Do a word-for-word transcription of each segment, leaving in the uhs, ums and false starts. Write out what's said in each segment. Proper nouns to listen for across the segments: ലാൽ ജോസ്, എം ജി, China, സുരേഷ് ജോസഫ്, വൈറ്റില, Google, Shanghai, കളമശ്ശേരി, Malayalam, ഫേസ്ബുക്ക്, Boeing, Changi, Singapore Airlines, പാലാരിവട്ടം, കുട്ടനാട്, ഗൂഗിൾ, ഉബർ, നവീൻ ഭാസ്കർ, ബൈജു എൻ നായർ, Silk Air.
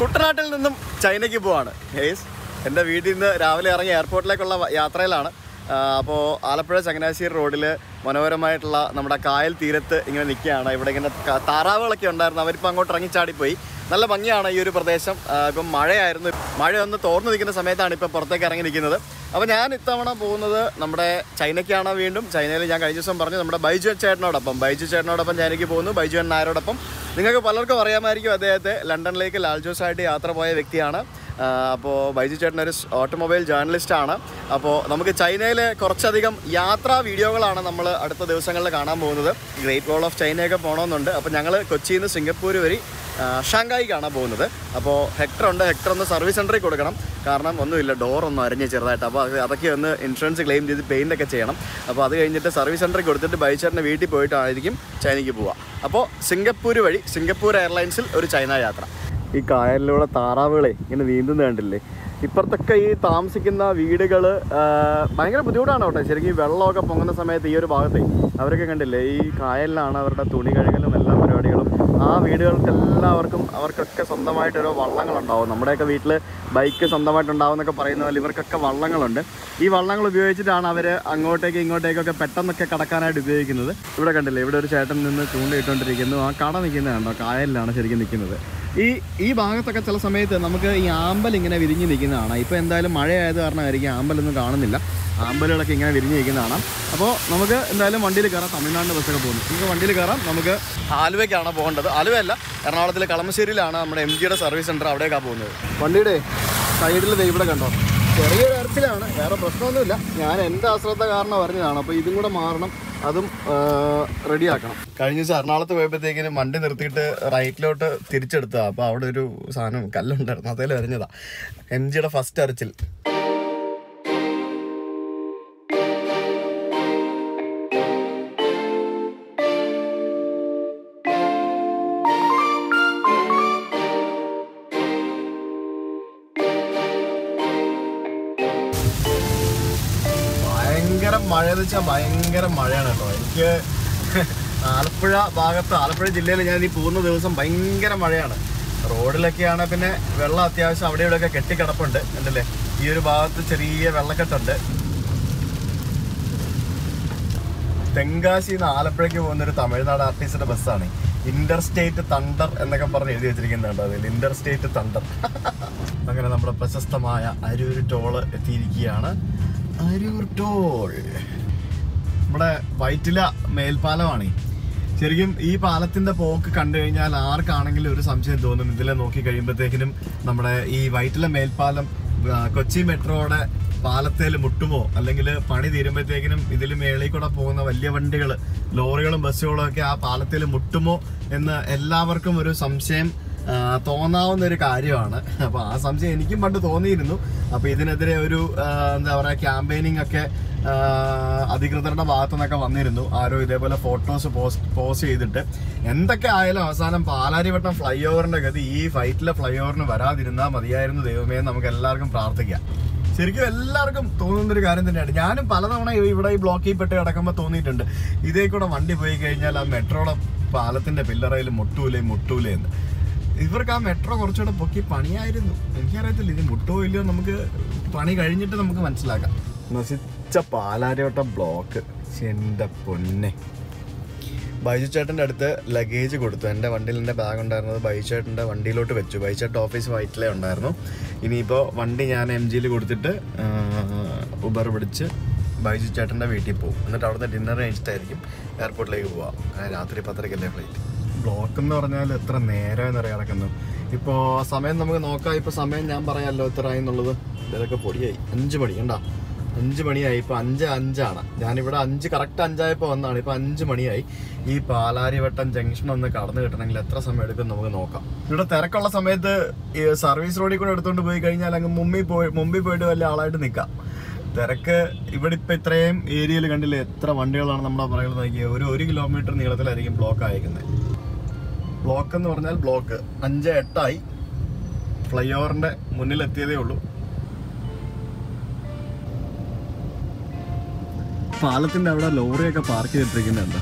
കുട്ടനാട്ടിൽ നിന്നും ചൈനയ്ക്ക് പോവാണ്. ഗൈസ് എൻ്റെ വീട്ടിൽ നിന്ന് രാവിലെ ഇറങ്ങി എയർപോർട്ടിലേക്കുള്ള യാത്രയിലാണ്. അപ്പോൾ ആലപ്പുഴ ചങ്ങനാശ്ശേരി റോഡിൽ മനോഹരമായിട്ടുള്ള നമ്മുടെ കായൽ തീരത്ത് ഇങ്ങനെ നിൽക്കുകയാണ്. ഇവിടെ ഇങ്ങനെ താറാവുകളൊക്കെ ഉണ്ടായിരുന്നു, അവരിപ്പോൾ അങ്ങോട്ട് ഇറങ്ങിച്ചാടിപ്പോയി. നല്ല ഭംഗിയാണ് ഈ ഒരു പ്രദേശം. ഇപ്പം മഴയായിരുന്നു, മഴ ഒന്ന് തോർന്നു നിൽക്കുന്ന സമയത്താണ് ഇപ്പം പുറത്തേക്ക് ഇറങ്ങി നിൽക്കുന്നത്. അപ്പോൾ ഞാൻ ഇത്തവണ പോകുന്നത് നമ്മുടെ ചൈനയ്ക്കാണ്. വീണ്ടും ചൈനയിൽ ഞാൻ കഴിഞ്ഞ ദിവസം പറഞ്ഞു നമ്മുടെ ബൈജു ചേട്ടനോടൊപ്പം ബൈജു ചേട്ടനോടൊപ്പം ചൈനയ്ക്ക് പോകുന്നു. ബൈജു എൻ നായരോടൊപ്പം നിങ്ങൾക്ക് പലർക്കും അറിയാമായിരിക്കും, അദ്ദേഹത്തെ ലണ്ടനിലേക്ക് ലാൽജോസായിട്ട് യാത്ര പോയ വ്യക്തിയാണ്. അപ്പോൾ ബൈജു ചേട്ടൻ ഒരു ഓട്ടോമൊബൈൽ ജേർണലിസ്റ്റാണ്. അപ്പോൾ നമുക്ക് ചൈനയിലെ കുറച്ചധികം യാത്രാ വീഡിയോകളാണ് നമ്മൾ അടുത്ത ദിവസങ്ങളിൽ കാണാൻ പോകുന്നത്. ഗ്രേറ്റ് വാൾ ഓഫ് ചൈനയൊക്കെ പോകണമെന്നുണ്ട്. അപ്പോൾ ഞങ്ങൾ കൊച്ചിയിൽ നിന്ന് സിംഗപ്പൂർ വഴി ഷാങ്കായിക്കാണ് പോകുന്നത്. അപ്പോൾ ഹെക്ടറുണ്ട്, ഹെക്ടർ ഒന്ന് സർവീസ് സെൻ്ററിൽ കൊടുക്കണം, കാരണം ഒന്നുമില്ല, ഡോറൊന്നും അരിഞ്ഞ് ചെറുതായിട്ട്. അപ്പോൾ അത് അതൊക്കെ ഒന്ന് ഇൻഷുറൻസ് ക്ലെയിം ചെയ്ത് പെയിൻ്റൊക്കെ ചെയ്യണം. അപ്പോൾ അത് കഴിഞ്ഞിട്ട് സർവീസ് സെൻ്ററിൽ കൊടുത്തിട്ട് ബൈച്ചേറിൻ്റെ വീട്ടിൽ പോയിട്ടായിരിക്കും ചൈനയ്ക്ക് പോവുക. അപ്പോൾ സിംഗപ്പൂർ വഴി സിംഗപ്പൂർ എയർലൈൻസിൽ ഒരു ചൈന യാത്ര. ഈ കായലിലൂടെ താറാവുകളെ ഇങ്ങനെ നീന്തുന്നത് കണ്ടില്ലേ? ഇപ്പുറത്തൊക്കെ ഈ താമസിക്കുന്ന വീടുകൾ ഭയങ്കര ബുദ്ധിമുട്ടാണ് കേട്ടോ. ശരിക്കും ഈ വെള്ളമൊക്കെ പൊങ്ങുന്ന സമയത്ത് ഈ ഒരു ഭാഗത്തെ അവരൊക്കെ കണ്ടില്ലേ, ഈ കായലിലാണ് അവരുടെ തുണി കഴുകലും എല്ലാ പരിപാടികളും. ആ വീടുകൾക്കെല്ലാവർക്കും അവർക്കൊക്കെ സ്വന്തമായിട്ട് ഓരോ വള്ളങ്ങളുണ്ടാവും. നമ്മുടെയൊക്കെ വീട്ടിൽ ബൈക്ക് സ്വന്തമായിട്ടുണ്ടാവും എന്നൊക്കെ പറയുന്ന പോലെ ഇവർക്കൊക്കെ വള്ളങ്ങളുണ്ട്. ഈ വള്ളങ്ങൾ ഉപയോഗിച്ചിട്ടാണ് അവർ അങ്ങോട്ടേക്ക് ഇങ്ങോട്ടേക്കൊക്കെ പെട്ടെന്നൊക്കെ കടക്കാനായിട്ട് ഉപയോഗിക്കുന്നത്. ഇവിടെ കണ്ടില്ലേ, ഇവിടെ ഒരു ചേട്ടൻ നിന്ന് ചൂണ്ടയിട്ടുകൊണ്ടിരിക്കുന്നു. ആ കട നിൽക്കുന്നത് കണ്ടോ, കായലിലാണ് ശരിക്കും നിൽക്കുന്നത്. ഈ ഈ ഭാഗത്തൊക്കെ ചില സമയത്ത് നമുക്ക് ഈ ആമ്പൽ ഇങ്ങനെ വിരിഞ്ഞ് നിൽക്കുന്നതാണ്. ഇപ്പോൾ എന്തായാലും മഴയായത് കാരണമായിരിക്കും ആമ്പലൊന്നും കാണുന്നില്ല, ആമ്പലുകളൊക്കെ ഇങ്ങനെ വിരിഞ്ഞ് നിൽക്കുന്നതാണ്. അപ്പോൾ നമുക്ക് എന്തായാലും വണ്ടിയിൽ കയറാം. തമിഴ്നാട് ബസ്സൊക്കെ പോകുന്നു, നമുക്ക് വണ്ടിയിൽ കയറാം. നമുക്ക് ആലുവയ്ക്കാണ് പോകേണ്ടത്. ആലുവയല്ല, എറണാകുളത്തിലെ കളമശ്ശേരിയിലാണ് നമ്മുടെ എം ജിയുടെ സർവീസ് സെൻ്റർ. അവിടേക്കാണ് പോകുന്നത്. വണ്ടിയുടെ സൈഡിൽ ഇവിടെ കണ്ടോ ചെറിയ തരത്തിലാണ്, വേറെ പ്രശ്നമൊന്നുമില്ല. ഞാൻ എൻ്റെ അശ്രദ്ധ കാരണം പറഞ്ഞതാണ്. അപ്പോൾ ഇതും കൂടെ മാറണം, അതും റെഡിയാക്കണം. കഴിഞ്ഞ ദിവസം എറണാകുളത്ത് പോയപ്പോഴത്തേക്കിനും വണ്ടി നിർത്തിയിട്ട് റൈറ്റിലോട്ട് തിരിച്ചെടുത്തതാണ്. അപ്പോൾ അവിടെ ഒരു സാധനം കല്ലുണ്ടായിരുന്നു, അതേലും എറിഞ്ഞതാണ്. എം ജിയുടെ ഫസ്റ്റ് അരച്ചിൽ. ഭയങ്കര മഴ എന്ന് വെച്ചാൽ ഭയങ്കര മഴയാണ് കേട്ടോ. എനിക്ക് ആലപ്പുഴ ഭാഗത്ത്, ആലപ്പുഴ ജില്ലയിൽ ഞാൻ ഈ പോകുന്ന ദിവസം ഭയങ്കര മഴയാണ്. റോഡിലൊക്കെയാണ്, പിന്നെ വെള്ളം അത്യാവശ്യം അവിടെ ഇവിടെയൊക്കെ കെട്ടിക്കിടപ്പുണ്ട് കണ്ടല്ലേ. ഈ ഒരു ഭാഗത്ത് ചെറിയ വെള്ളക്കെട്ടുണ്ട്. തെങ്കാശി നിന്ന് ആലപ്പുഴയ്ക്ക് പോകുന്നൊരു തമിഴ്നാട് ആർട്ടിസ്റ്റിൻ്റെ ബസ്സാണ്. ഇന്റർ സ്റ്റേറ്റ് തണ്ടർ എന്നൊക്കെ പറഞ്ഞ് എഴുതി വെച്ചിരിക്കുന്നുണ്ട് അതിൽ, ഇന്റർ സ്റ്റേറ്റ് തണ്ടർ. അങ്ങനെ നമ്മുടെ പ്രശസ്തമായ അരൂർ ടോള് എത്തിയിരിക്കുകയാണ്. അരൂർ ടോൾ നമ്മുടെ വൈറ്റില മേൽപ്പാലമാണ്. ശരിക്കും ഈ പാലത്തിന്റെ പോക്ക് കണ്ടു കഴിഞ്ഞാൽ ആർക്കാണെങ്കിലും ഒരു സംശയം തോന്നും. ഇതിലെ നോക്കി കഴിയുമ്പോഴത്തേക്കിനും നമ്മുടെ ഈ വൈറ്റില മേൽപ്പാലം കൊച്ചി മെട്രോയുടെ പാലത്തേൽ മുട്ടുമോ, അല്ലെങ്കിൽ പണി തീരുമ്പോഴത്തേക്കിനും ഇതിൽ മേളിൽ കൂടെ പോകുന്ന വലിയ വണ്ടികൾ, ലോറികളും ബസ്സുകളും ഒക്കെ ആ പാലത്തേൽ മുട്ടുമോ എന്ന് എല്ലാവർക്കും ഒരു സംശയം തോന്നാവുന്ന ഒരു കാര്യമാണ്. അപ്പോൾ ആ സംശയം എനിക്കും പണ്ട് തോന്നിയിരുന്നു. അപ്പോൾ ഇതിനെതിരെ ഒരു എന്താ പറയുക ക്യാമ്പയിനിങ് ഒക്കെ അധികൃതരുടെ ഭാഗത്തു നിന്നൊക്കെ വന്നിരുന്നു. ആരോ ഇതേപോലെ ഫോട്ടോസ് പോസ്റ്റ് പോസ്റ്റ് ചെയ്തിട്ട് എന്തൊക്കെ ആയാലും അവസാനം പാലാരിവട്ടം ഫ്ലൈ ഓവറിൻ്റെ ഗതി ഈ ഫൈറ്റിലെ ഫ്ലൈ ഓവറിന് വരാതിരുന്നാൽ മതിയായിരുന്നു. ദൈവമേ, നമുക്ക് എല്ലാവർക്കും പ്രാർത്ഥിക്കാം. ശരിക്കും എല്ലാവർക്കും തോന്നുന്നൊരു കാര്യം തന്നെയാണ്. ഞാനും പലതവണ ഇവിടെ ഈ ബ്ലോക്കിൽ പെട്ട് കിടക്കുമ്പോൾ തോന്നിയിട്ടുണ്ട്, ഇതേ കൂടെ വണ്ടി പോയി കഴിഞ്ഞാൽ ആ മെട്രോയുടെ പാലത്തിൻ്റെ പില്ലറയിൽ മുട്ടൂലേ മുട്ടൂലേ എന്ന്. ഇവർക്ക് ആ മെട്രോ കുറച്ചുകൂടെ പൊക്കി പണിയായിരുന്നു. എനിക്കറിയത്തില്ല ഇത് മുട്ടോ ഇല്ലയോ, നമുക്ക് പണി കഴിഞ്ഞിട്ട് നമുക്ക് മനസ്സിലാക്കാം. നശിച്ച പാലാരിവട്ടം ബ്ലോക്ക് എൻ്റെ പൊന്നെ. ബൈജു ചേട്ടൻ്റെ അടുത്ത് ലഗേജ് കൊടുത്തു. എൻ്റെ വണ്ടിയിൽ എൻ്റെ ബാഗ് ഉണ്ടായിരുന്നത് ബൈജു ചേട്ടൻ്റെ വണ്ടിയിലോട്ട് വെച്ചു. ബൈജു ചേട്ടൻ ഓഫീസ് വൈറ്റിലേ ഉണ്ടായിരുന്നു. ഇനിയിപ്പോൾ വണ്ടി ഞാൻ എം ജിയിൽ കൊടുത്തിട്ട് ഉബർ പിടിച്ച് ബൈജു ചേട്ടൻ്റെ വീട്ടിൽ പോകും. എന്നിട്ട് അവിടുന്ന് ഡിന്നർ കഴിച്ചിട്ടായിരിക്കും എയർപോർട്ടിലേക്ക് പോവാം. രാത്രി പത്തരയ്ക്കല്ലേ ഫ്ലൈറ്റ്. ബ്ലോക്ക് എന്ന് പറഞ്ഞാൽ എത്ര നേരം എന്നറിയാൻ കിടക്കുന്നു. ഇപ്പോൾ സമയം നമുക്ക് നോക്കാം. ഇപ്പോൾ സമയം ഞാൻ പറയാമല്ലോ എത്ര ആയി എന്നുള്ളത്. ഇതൊക്കെ പൊടിയായി, അഞ്ച് മണി കണ്ടാ, അഞ്ച് മണിയായി. ഇപ്പോൾ അഞ്ച് അഞ്ചാണ് ഞാനിവിടെ അഞ്ച് കറക്റ്റ് അഞ്ചായപ്പോൾ വന്നാണ്. ഇപ്പോൾ അഞ്ച് മണിയായി. ഈ പാലാരിവട്ടം ജംഗ്ഷൻ ഒന്ന് കടന്നു കിട്ടണമെങ്കിൽ എത്ര സമയം എടുക്കും നമുക്ക് നോക്കാം. ഇവിടെ തിരക്കുള്ള സമയത്ത് ഈ സർവീസ് റോഡിൽ കൂടെ എടുത്തുകൊണ്ട് പോയി കഴിഞ്ഞാൽ അങ്ങ് മുമ്പിൽ പോയി മുമ്പിൽ പോയിട്ട് വലിയ ആളായിട്ട് നിൽക്കാം. തിരക്ക് ഇവിടെ ഇപ്പോൾ ഇത്രയും ഏരിയയിൽ കണ്ടില്ലേ എത്ര വണ്ടികളാണ് നമ്മുടെ പുറകിൽ നോക്കിയത്. ഒരു ഒരു കിലോമീറ്റർ നീളത്തിലായിരിക്കും ബ്ലോക്ക് അയക്കുന്നത്. ബ്ലോക്ക് എന്ന് പറഞ്ഞാൽ ബ്ലോക്ക്. അഞ്ച് എട്ടായി, ഫ്ലൈ ഓവറിൻ്റെ മുന്നിലെത്തിയതേ ഉള്ളൂ. പാലത്തിൻ്റെ അവിടെ ലോറിയൊക്കെ പാർക്ക് ചെയ്തിട്ടിരിക്കുന്നുണ്ട്.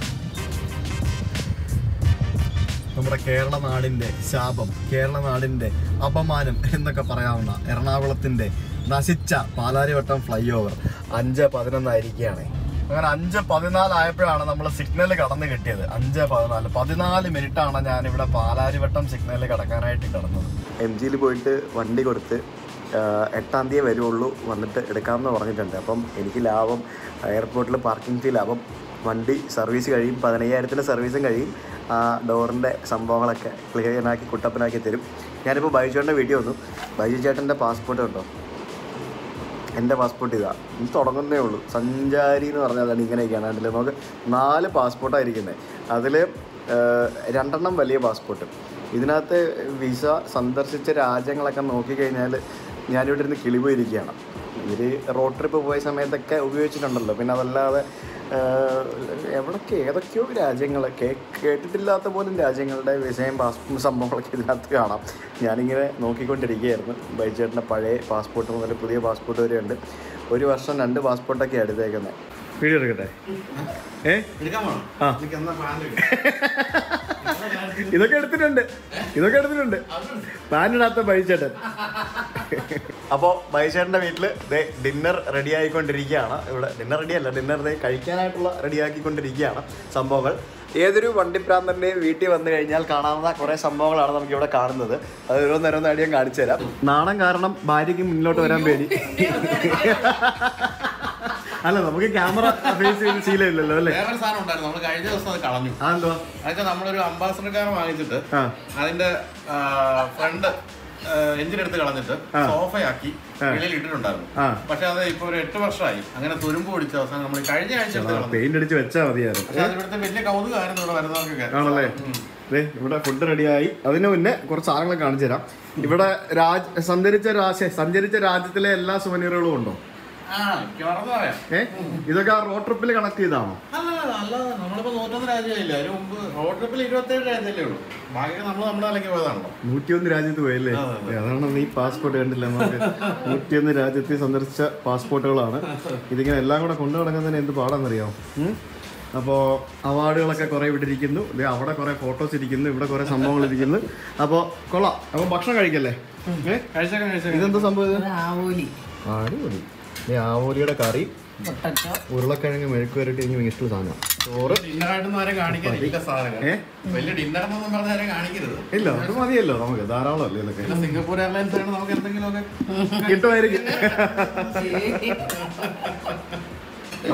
നമ്മുടെ കേരള നാടിൻ്റെ ശാപം, കേരള നാടിൻ്റെ അപമാനം എന്നൊക്കെ പറയാവുന്ന എറണാകുളത്തിൻ്റെ നശിച്ച പാലാരിവട്ടം ഫ്ലൈ ഓവർ അഞ്ച് പതിനൊന്നായിരിക്കുകയാണ്. അങ്ങനെ അഞ്ച് പതിനാലായപ്പോഴാണ് നമ്മൾ സിഗ്നൽ കടന്ന് കിട്ടിയത്. അഞ്ച് പതിനാല് പതിനാല് മിനിറ്റാണ് ഞാനിവിടെ പാലാരിവട്ടം സിഗ്നൽ കടക്കാനായിട്ട് കിടന്നത്. എം ജിയിൽ പോയിട്ട് വണ്ടി കൊടുത്ത് എട്ടാം തീയതി വരുവുള്ളൂ, വന്നിട്ട് എടുക്കാമെന്ന് പറഞ്ഞിട്ടുണ്ട്. അപ്പം എനിക്ക് ലാഭം എയർപോർട്ടിൽ പാർക്കിംഗ് ഫീ ലാഭം, വണ്ടി സർവീസ് കഴിയും, പതിനയ്യായിരത്തിൻ്റെ സർവീസും കഴിയും, ആ ഡോറിൻ്റെ സംഭവങ്ങളൊക്കെ ക്ലിയറാക്കി കുട്ടപ്പനാക്കി തരും. ഞാനിപ്പോൾ ബൈജു ചേട്ടൻ്റെ വീഡിയോ വന്നു. ബൈജു ചേട്ടൻ്റെ പാസ്പോർട്ട് കണ്ടോ? എൻ്റെ പാസ്പോർട്ട് ഇതാ, ഇത് തുടങ്ങുന്നേ ഉള്ളൂ. സഞ്ചാരി എന്ന് പറഞ്ഞാൽ അതാണ്, ഇങ്ങനെയൊക്കെയാണ്. അതിൽ നമുക്ക് നാല് പാസ്പോർട്ടായിരിക്കുന്നത്. അതിൽ രണ്ടെണ്ണം വലിയ പാസ്പോർട്ട്. ഇതിനകത്ത് വിസ സന്ദർശിച്ച രാജ്യങ്ങളൊക്കെ നോക്കിക്കഴിഞ്ഞാൽ ഞാനിവിടെ ഇരുന്ന് കിളിപോയിരിക്കുകയാണ്. ഇവർ റോഡ് ട്രിപ്പ് പോയ സമയത്തൊക്കെ ഉപയോഗിച്ചിട്ടുണ്ടല്ലോ, പിന്നെ അതല്ലാതെ എവിടൊക്കെ ഏതൊക്കെയോ രാജ്യങ്ങളൊക്കെ കേട്ടിട്ടില്ലാത്ത പോലും രാജ്യങ്ങളുടെ വിസയും പാസ്പോർട്ടും സംഭവങ്ങളൊക്കെ ഇതിനകത്ത് കാണാം. ഞാനിങ്ങനെ നോക്കിക്കൊണ്ടിരിക്കുകയായിരുന്നു. ബൈജേട്ടൻ്റെ പഴയ പാസ്പോർട്ട് മുതൽ പുതിയ പാസ്പോർട്ട് വരെ ഉണ്ട്. ഒരു വർഷം രണ്ട് പാസ്പോർട്ടൊക്കെ എടുത്തേക്കുന്നത്. വീഡിയോ എടുക്കട്ടെ? ഇതൊക്കെ എടുത്തിട്ടുണ്ട്, ഇതൊക്കെ എടുത്തിട്ടുണ്ട് പാനിടാത്ത ബൈജേട്ടൻ. അപ്പോൾ ബൈജേട്ടൻ്റെ വീട്ടിൽ ദേ ഡിന്നർ റെഡി ആയിക്കൊണ്ടിരിക്കുകയാണ്. ഇവിടെ ഡിന്നർ റെഡിയല്ല, ഡിന്നർ ദേ കഴിക്കാനായിട്ടുള്ള റെഡിയാക്കിക്കൊണ്ടിരിക്കുകയാണ് സംഭവങ്ങൾ. ഏതൊരു വണ്ടിപ്രാന്തൻ്റെയും വീട്ടിൽ വന്നു കഴിഞ്ഞാൽ കാണാവുന്ന കുറേ സംഭവങ്ങളാണ് നമുക്കിവിടെ കാണുന്നത്. അത് ഓരോന്നോരോന്ന് അടിയും കാണിച്ചു തരാം. നാണം കാരണം ഭാര്യയ്ക്ക് മുന്നോട്ട് വരാൻ പേടി. അല്ല, നമുക്ക് ക്യാമറ ഫേസ് ചെയ്ത് ശീലമില്ലല്ലോ അല്ലേ? വേറൊരു സാധനം ഉണ്ടായിരുന്നു, നമ്മൾ കഴിഞ്ഞ ദിവസം അത് കളഞ്ഞു. അതോ അതൊക്കെ നമ്മളൊരു അംബാസിഡർ കാർ വാങ്ങിച്ചിട്ട് അതിന്റെ ഫ്രണ്ട് എഞ്ചിനെടുത്ത് കളഞ്ഞിട്ട് സോഫയാക്കി വെളിയിൽ ഇട്ടിട്ടുണ്ടായിരുന്നു. പക്ഷെ അത് ഇപ്പൊ ഒരു എട്ട് വർഷമായി അങ്ങനെ തുരുമ്പ് പിടിച്ച അവസാനം നമ്മൾ കഴിഞ്ഞ ആഴ്ച പെയിന്റ് അടിച്ച് വെച്ചാൽ മതിയായിരുന്നു. പക്ഷെ അതിവിടുത്തെ വലിയ കൗതുകമായിരുന്നു ഇവിടെ വരുന്നവർക്കൊക്കെ. ആണല്ലേ? ഇവിടെ ഫുഡ് റെഡിയായി. അതിന് മുന്നേ കുറച്ച് സാധനങ്ങൾ കാണിച്ചു തരാം. ഇവിടെ രാജ് സഞ്ചരിച്ച രാശ സഞ്ചരിച്ച രാജ്യത്തിലെ എല്ലാ സുവനീറുകളും ഉണ്ടോ? ഏ ഇതൊക്കെ റോഡ് ട്രിപ്പിൽ കണക്ട് ചെയ്താണോ? നൂറ്റിയൊന്ന് രാജ്യത്ത് പോയല്ലേ? അതാണ് നീ പാസ്പോർട്ട് കണ്ടില്ല. നമുക്ക് നൂറ്റിയൊന്ന് രാജ്യത്ത് സന്ദർശിച്ച പാസ്പോർട്ടുകളാണ്. ഇതിങ്ങനെ എല്ലാം കൂടെ കൊണ്ടു നടക്കുന്നതിന് എന്ത് പാടാന്നറിയാം. അപ്പോൾ അവാർഡുകളൊക്കെ കുറേ ഇവിടെ ഇരിക്കുന്നു, അവിടെ കുറേ ഫോട്ടോസ് ഇരിക്കുന്നു, ഇവിടെ കുറേ സംഭവങ്ങൾ ഇരിക്കുന്നു. അപ്പോൾ കൊള്ളാം. അപ്പോൾ ഭക്ഷണം കഴിക്കല്ലേ? ഇതെന്താ സംഭവം? ആവോലി. ആവോലിയുടെ കറി, ഉരുളക്കിഴങ്ങ് മെഴുക്ക് വരട്ടി, എനിക്ക് ഭയങ്കര ഇഷ്ടമുള്ള സാധനം. ചോറ് ഇല്ല, അത് മതിയല്ലോ, നമുക്ക് ധാരാളം അല്ലേ ഇതൊക്കെ. സിംഗപ്പൂർ എയർലൈൻസ് നമുക്ക് എന്തെങ്കിലുമൊക്കെ കിട്ടുമായിരിക്കും.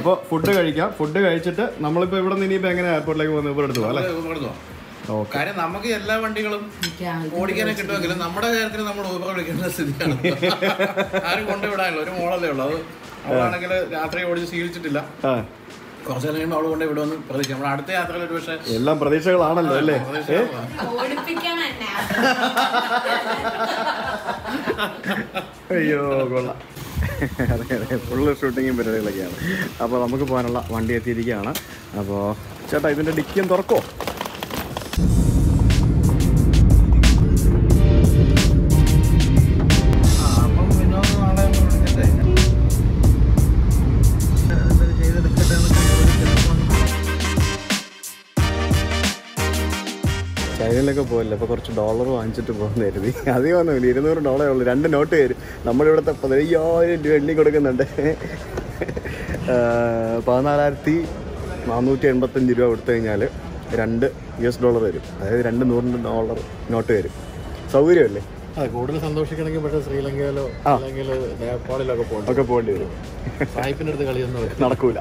അപ്പോൾ ഫുഡ് കഴിക്കാം. ഫുഡ് കഴിച്ചിട്ട് നമ്മളിപ്പോൾ ഇവിടെ നിന്ന് ഇനിയിപ്പോൾ എങ്ങനെ എയർപോർട്ടിലേക്ക് പോകുന്നത്? ഇവിടെ എടുത്ത് പോകാം അല്ലേ? കാര്യം നമുക്ക് എല്ലാ വണ്ടികളും ഓടിക്കാനെ കിട്ടുമെങ്കിലും നമ്മുടെ കാര്യത്തിന് നമ്മൾ ഊബർ വിളിക്കേണ്ട സ്ഥിതിയാണ്. ആരും കൊണ്ടുവിടാനില്ല, ഒരു മോളല്ലേ ഉള്ളൂ. അത് അവളാണെങ്കിൽ രാത്രി ഓടിച്ച് ശീലിച്ചിട്ടില്ല. കുറച്ചു നേരം കഴിയുമ്പോൾ അവൾ കൊണ്ട് വിടുമെന്ന് പ്രതീക്ഷ. നമ്മുടെ അടുത്ത യാത്രയിൽ ഒരു പക്ഷേ എല്ലാം പ്രതീക്ഷകളാണല്ലോ അല്ലേ? അയ്യോ കൊള്ളാം. അതെ അതെ, ഫുള്ള് ഷൂട്ടിങ്ങും പരിപാടികളൊക്കെയാണ്. അപ്പോൾ നമുക്ക് പോകാനുള്ള വണ്ടി എത്തിയിരിക്കുകയാണ്. അപ്പോൾ ചേട്ടാ, ഇതിൻ്റെ ഡിക്കിയും തുറക്കോ? ചൈനയിലൊക്കെ പോയില്ല, അപ്പോൾ കുറച്ച് ഡോളർ വാങ്ങിച്ചിട്ട് പോകുന്ന കരുതി. അധികം ഒന്നുമില്ല, ഇരുന്നൂറ് ഡോളറേ ഉള്ളൂ. രണ്ട് നോട്ട് തരും. നമ്മളിവിടുത്തെ പതിനയ്യായിരം രൂപ എണ്ണി കൊടുക്കുന്നുണ്ട്. പതിനാലായിരത്തി നാനൂറ്റി എൺപത്തഞ്ച് രൂപ കൊടുത്തു കഴിഞ്ഞാൽ രണ്ട് യു എസ് ഡോളർ വരും. അതായത് രണ്ട് നൂറിൻ്റെ ഡോളർ നോട്ട് വരും. സൗകര്യമല്ലേ? ആ, കൂടുതൽ സന്തോഷിക്കണമെങ്കിൽ പക്ഷേ ശ്രീലങ്കയിലോ അല്ലെങ്കിൽ നേപ്പാളിലോ ഒക്കെ പോകണം, ഒക്കെ പോകേണ്ടി വരും. സായിപ്പിനടുത്ത് കളിയൊന്നും നടക്കൂല.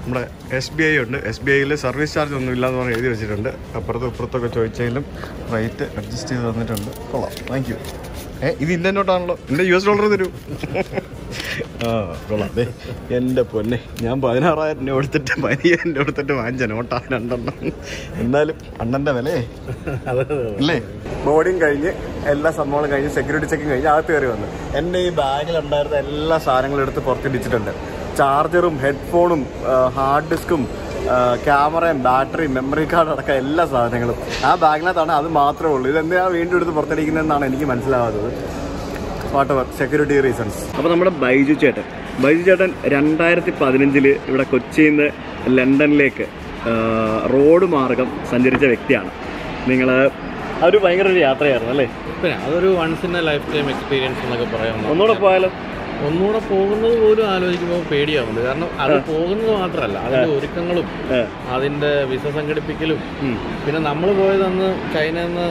നമ്മുടെ എസ് ബി ഐ ഉണ്ട്. എസ് ബി ഐയിൽ സർവീസ് ചാർജ് ഒന്നും ഇല്ലാന്ന് പറഞ്ഞ് എഴുതി വെച്ചിട്ടുണ്ട്. അപ്പുറത്തും ഇപ്പുറത്തൊക്കെ ചോദിച്ചതിലും റേറ്റ് അഡ്ജസ്റ്റ് ചെയ്ത് തന്നിട്ടുണ്ട്. കൊള്ളാം, താങ്ക് യു. ഏ ഇത് ഇന്ത്യൻ നോട്ടാണല്ലോ, എൻ്റെ യു എസ് ഡോളർ തരൂ. ആ കൊള്ളാം. അതെ എൻ്റെ പൊന്നെ, ഞാൻ പതിനാറായിരം രൂപ എടുത്തിട്ട് പതിനയ്യായിരം രൂപ എടുത്തിട്ട് വാങ്ങിച്ച നോട്ടാ രണ്ടെണ്ണം. എന്നാലും അണ്ണൻ്റെ വില അല്ലേ? ബോർഡിങ് കഴിഞ്ഞ് എല്ലാ സംഭവങ്ങളും കഴിഞ്ഞ് സെക്യൂരിറ്റി ചെക്കിങ് കഴിഞ്ഞ് അകത്ത് കയറി വന്നു. എൻ്റെ ഈ ബാഗിലുണ്ടായിരുന്ന എല്ലാ സാധനങ്ങളും എടുത്ത് പുറത്തിടിച്ചിട്ടുണ്ട്. ചാർജറും ഹെഡ്ഫോണും ഹാർഡ് ഡിസ്ക്കും ക്യാമറയും ബാറ്ററിയും മെമ്മറി കാർഡ് അടക്കം എല്ലാ സാധനങ്ങളും ആ ബാഗിനകത്താണ്. അത് മാത്രമേ ഉള്ളൂ. ഇതെന്തിനാണ് വീണ്ടും എടുത്ത് പുറത്തടിക്കുന്നതെന്നാണ് എനിക്ക് മനസ്സിലാവാത്തത്. Whatever, security reasons. അപ്പോൾ നമ്മുടെ ബൈജു ചേട്ടൻ ബൈജു ചേട്ടൻ രണ്ടായിരത്തി പതിനഞ്ചിൽ ഇവിടെ കൊച്ചിയിൽ നിന്ന് ലണ്ടനിലേക്ക് റോഡ് മാർഗം സഞ്ചരിച്ച വ്യക്തിയാണ്. നിങ്ങൾ അതൊരു ഭയങ്കര ഒരു യാത്രയായിരുന്നു അല്ലേ? അതൊരു once in a life time experience എന്നൊക്കെ പറയാം. ഒന്നുകൂടെ പോയാലോ? ഒന്നുകൂടെ പോകുന്നത് പോലും ആലോചിക്കുമ്പോൾ പേടിയാവുന്നുണ്ട്. കാരണം അത് പോകുന്നത് മാത്രമല്ല, അതിൻ്റെ ഒരുക്കങ്ങളും അതിൻ്റെ വിസ സംഘടിപ്പിക്കലും. പിന്നെ നമ്മൾ പോയത് അന്ന് ചൈനന്ന്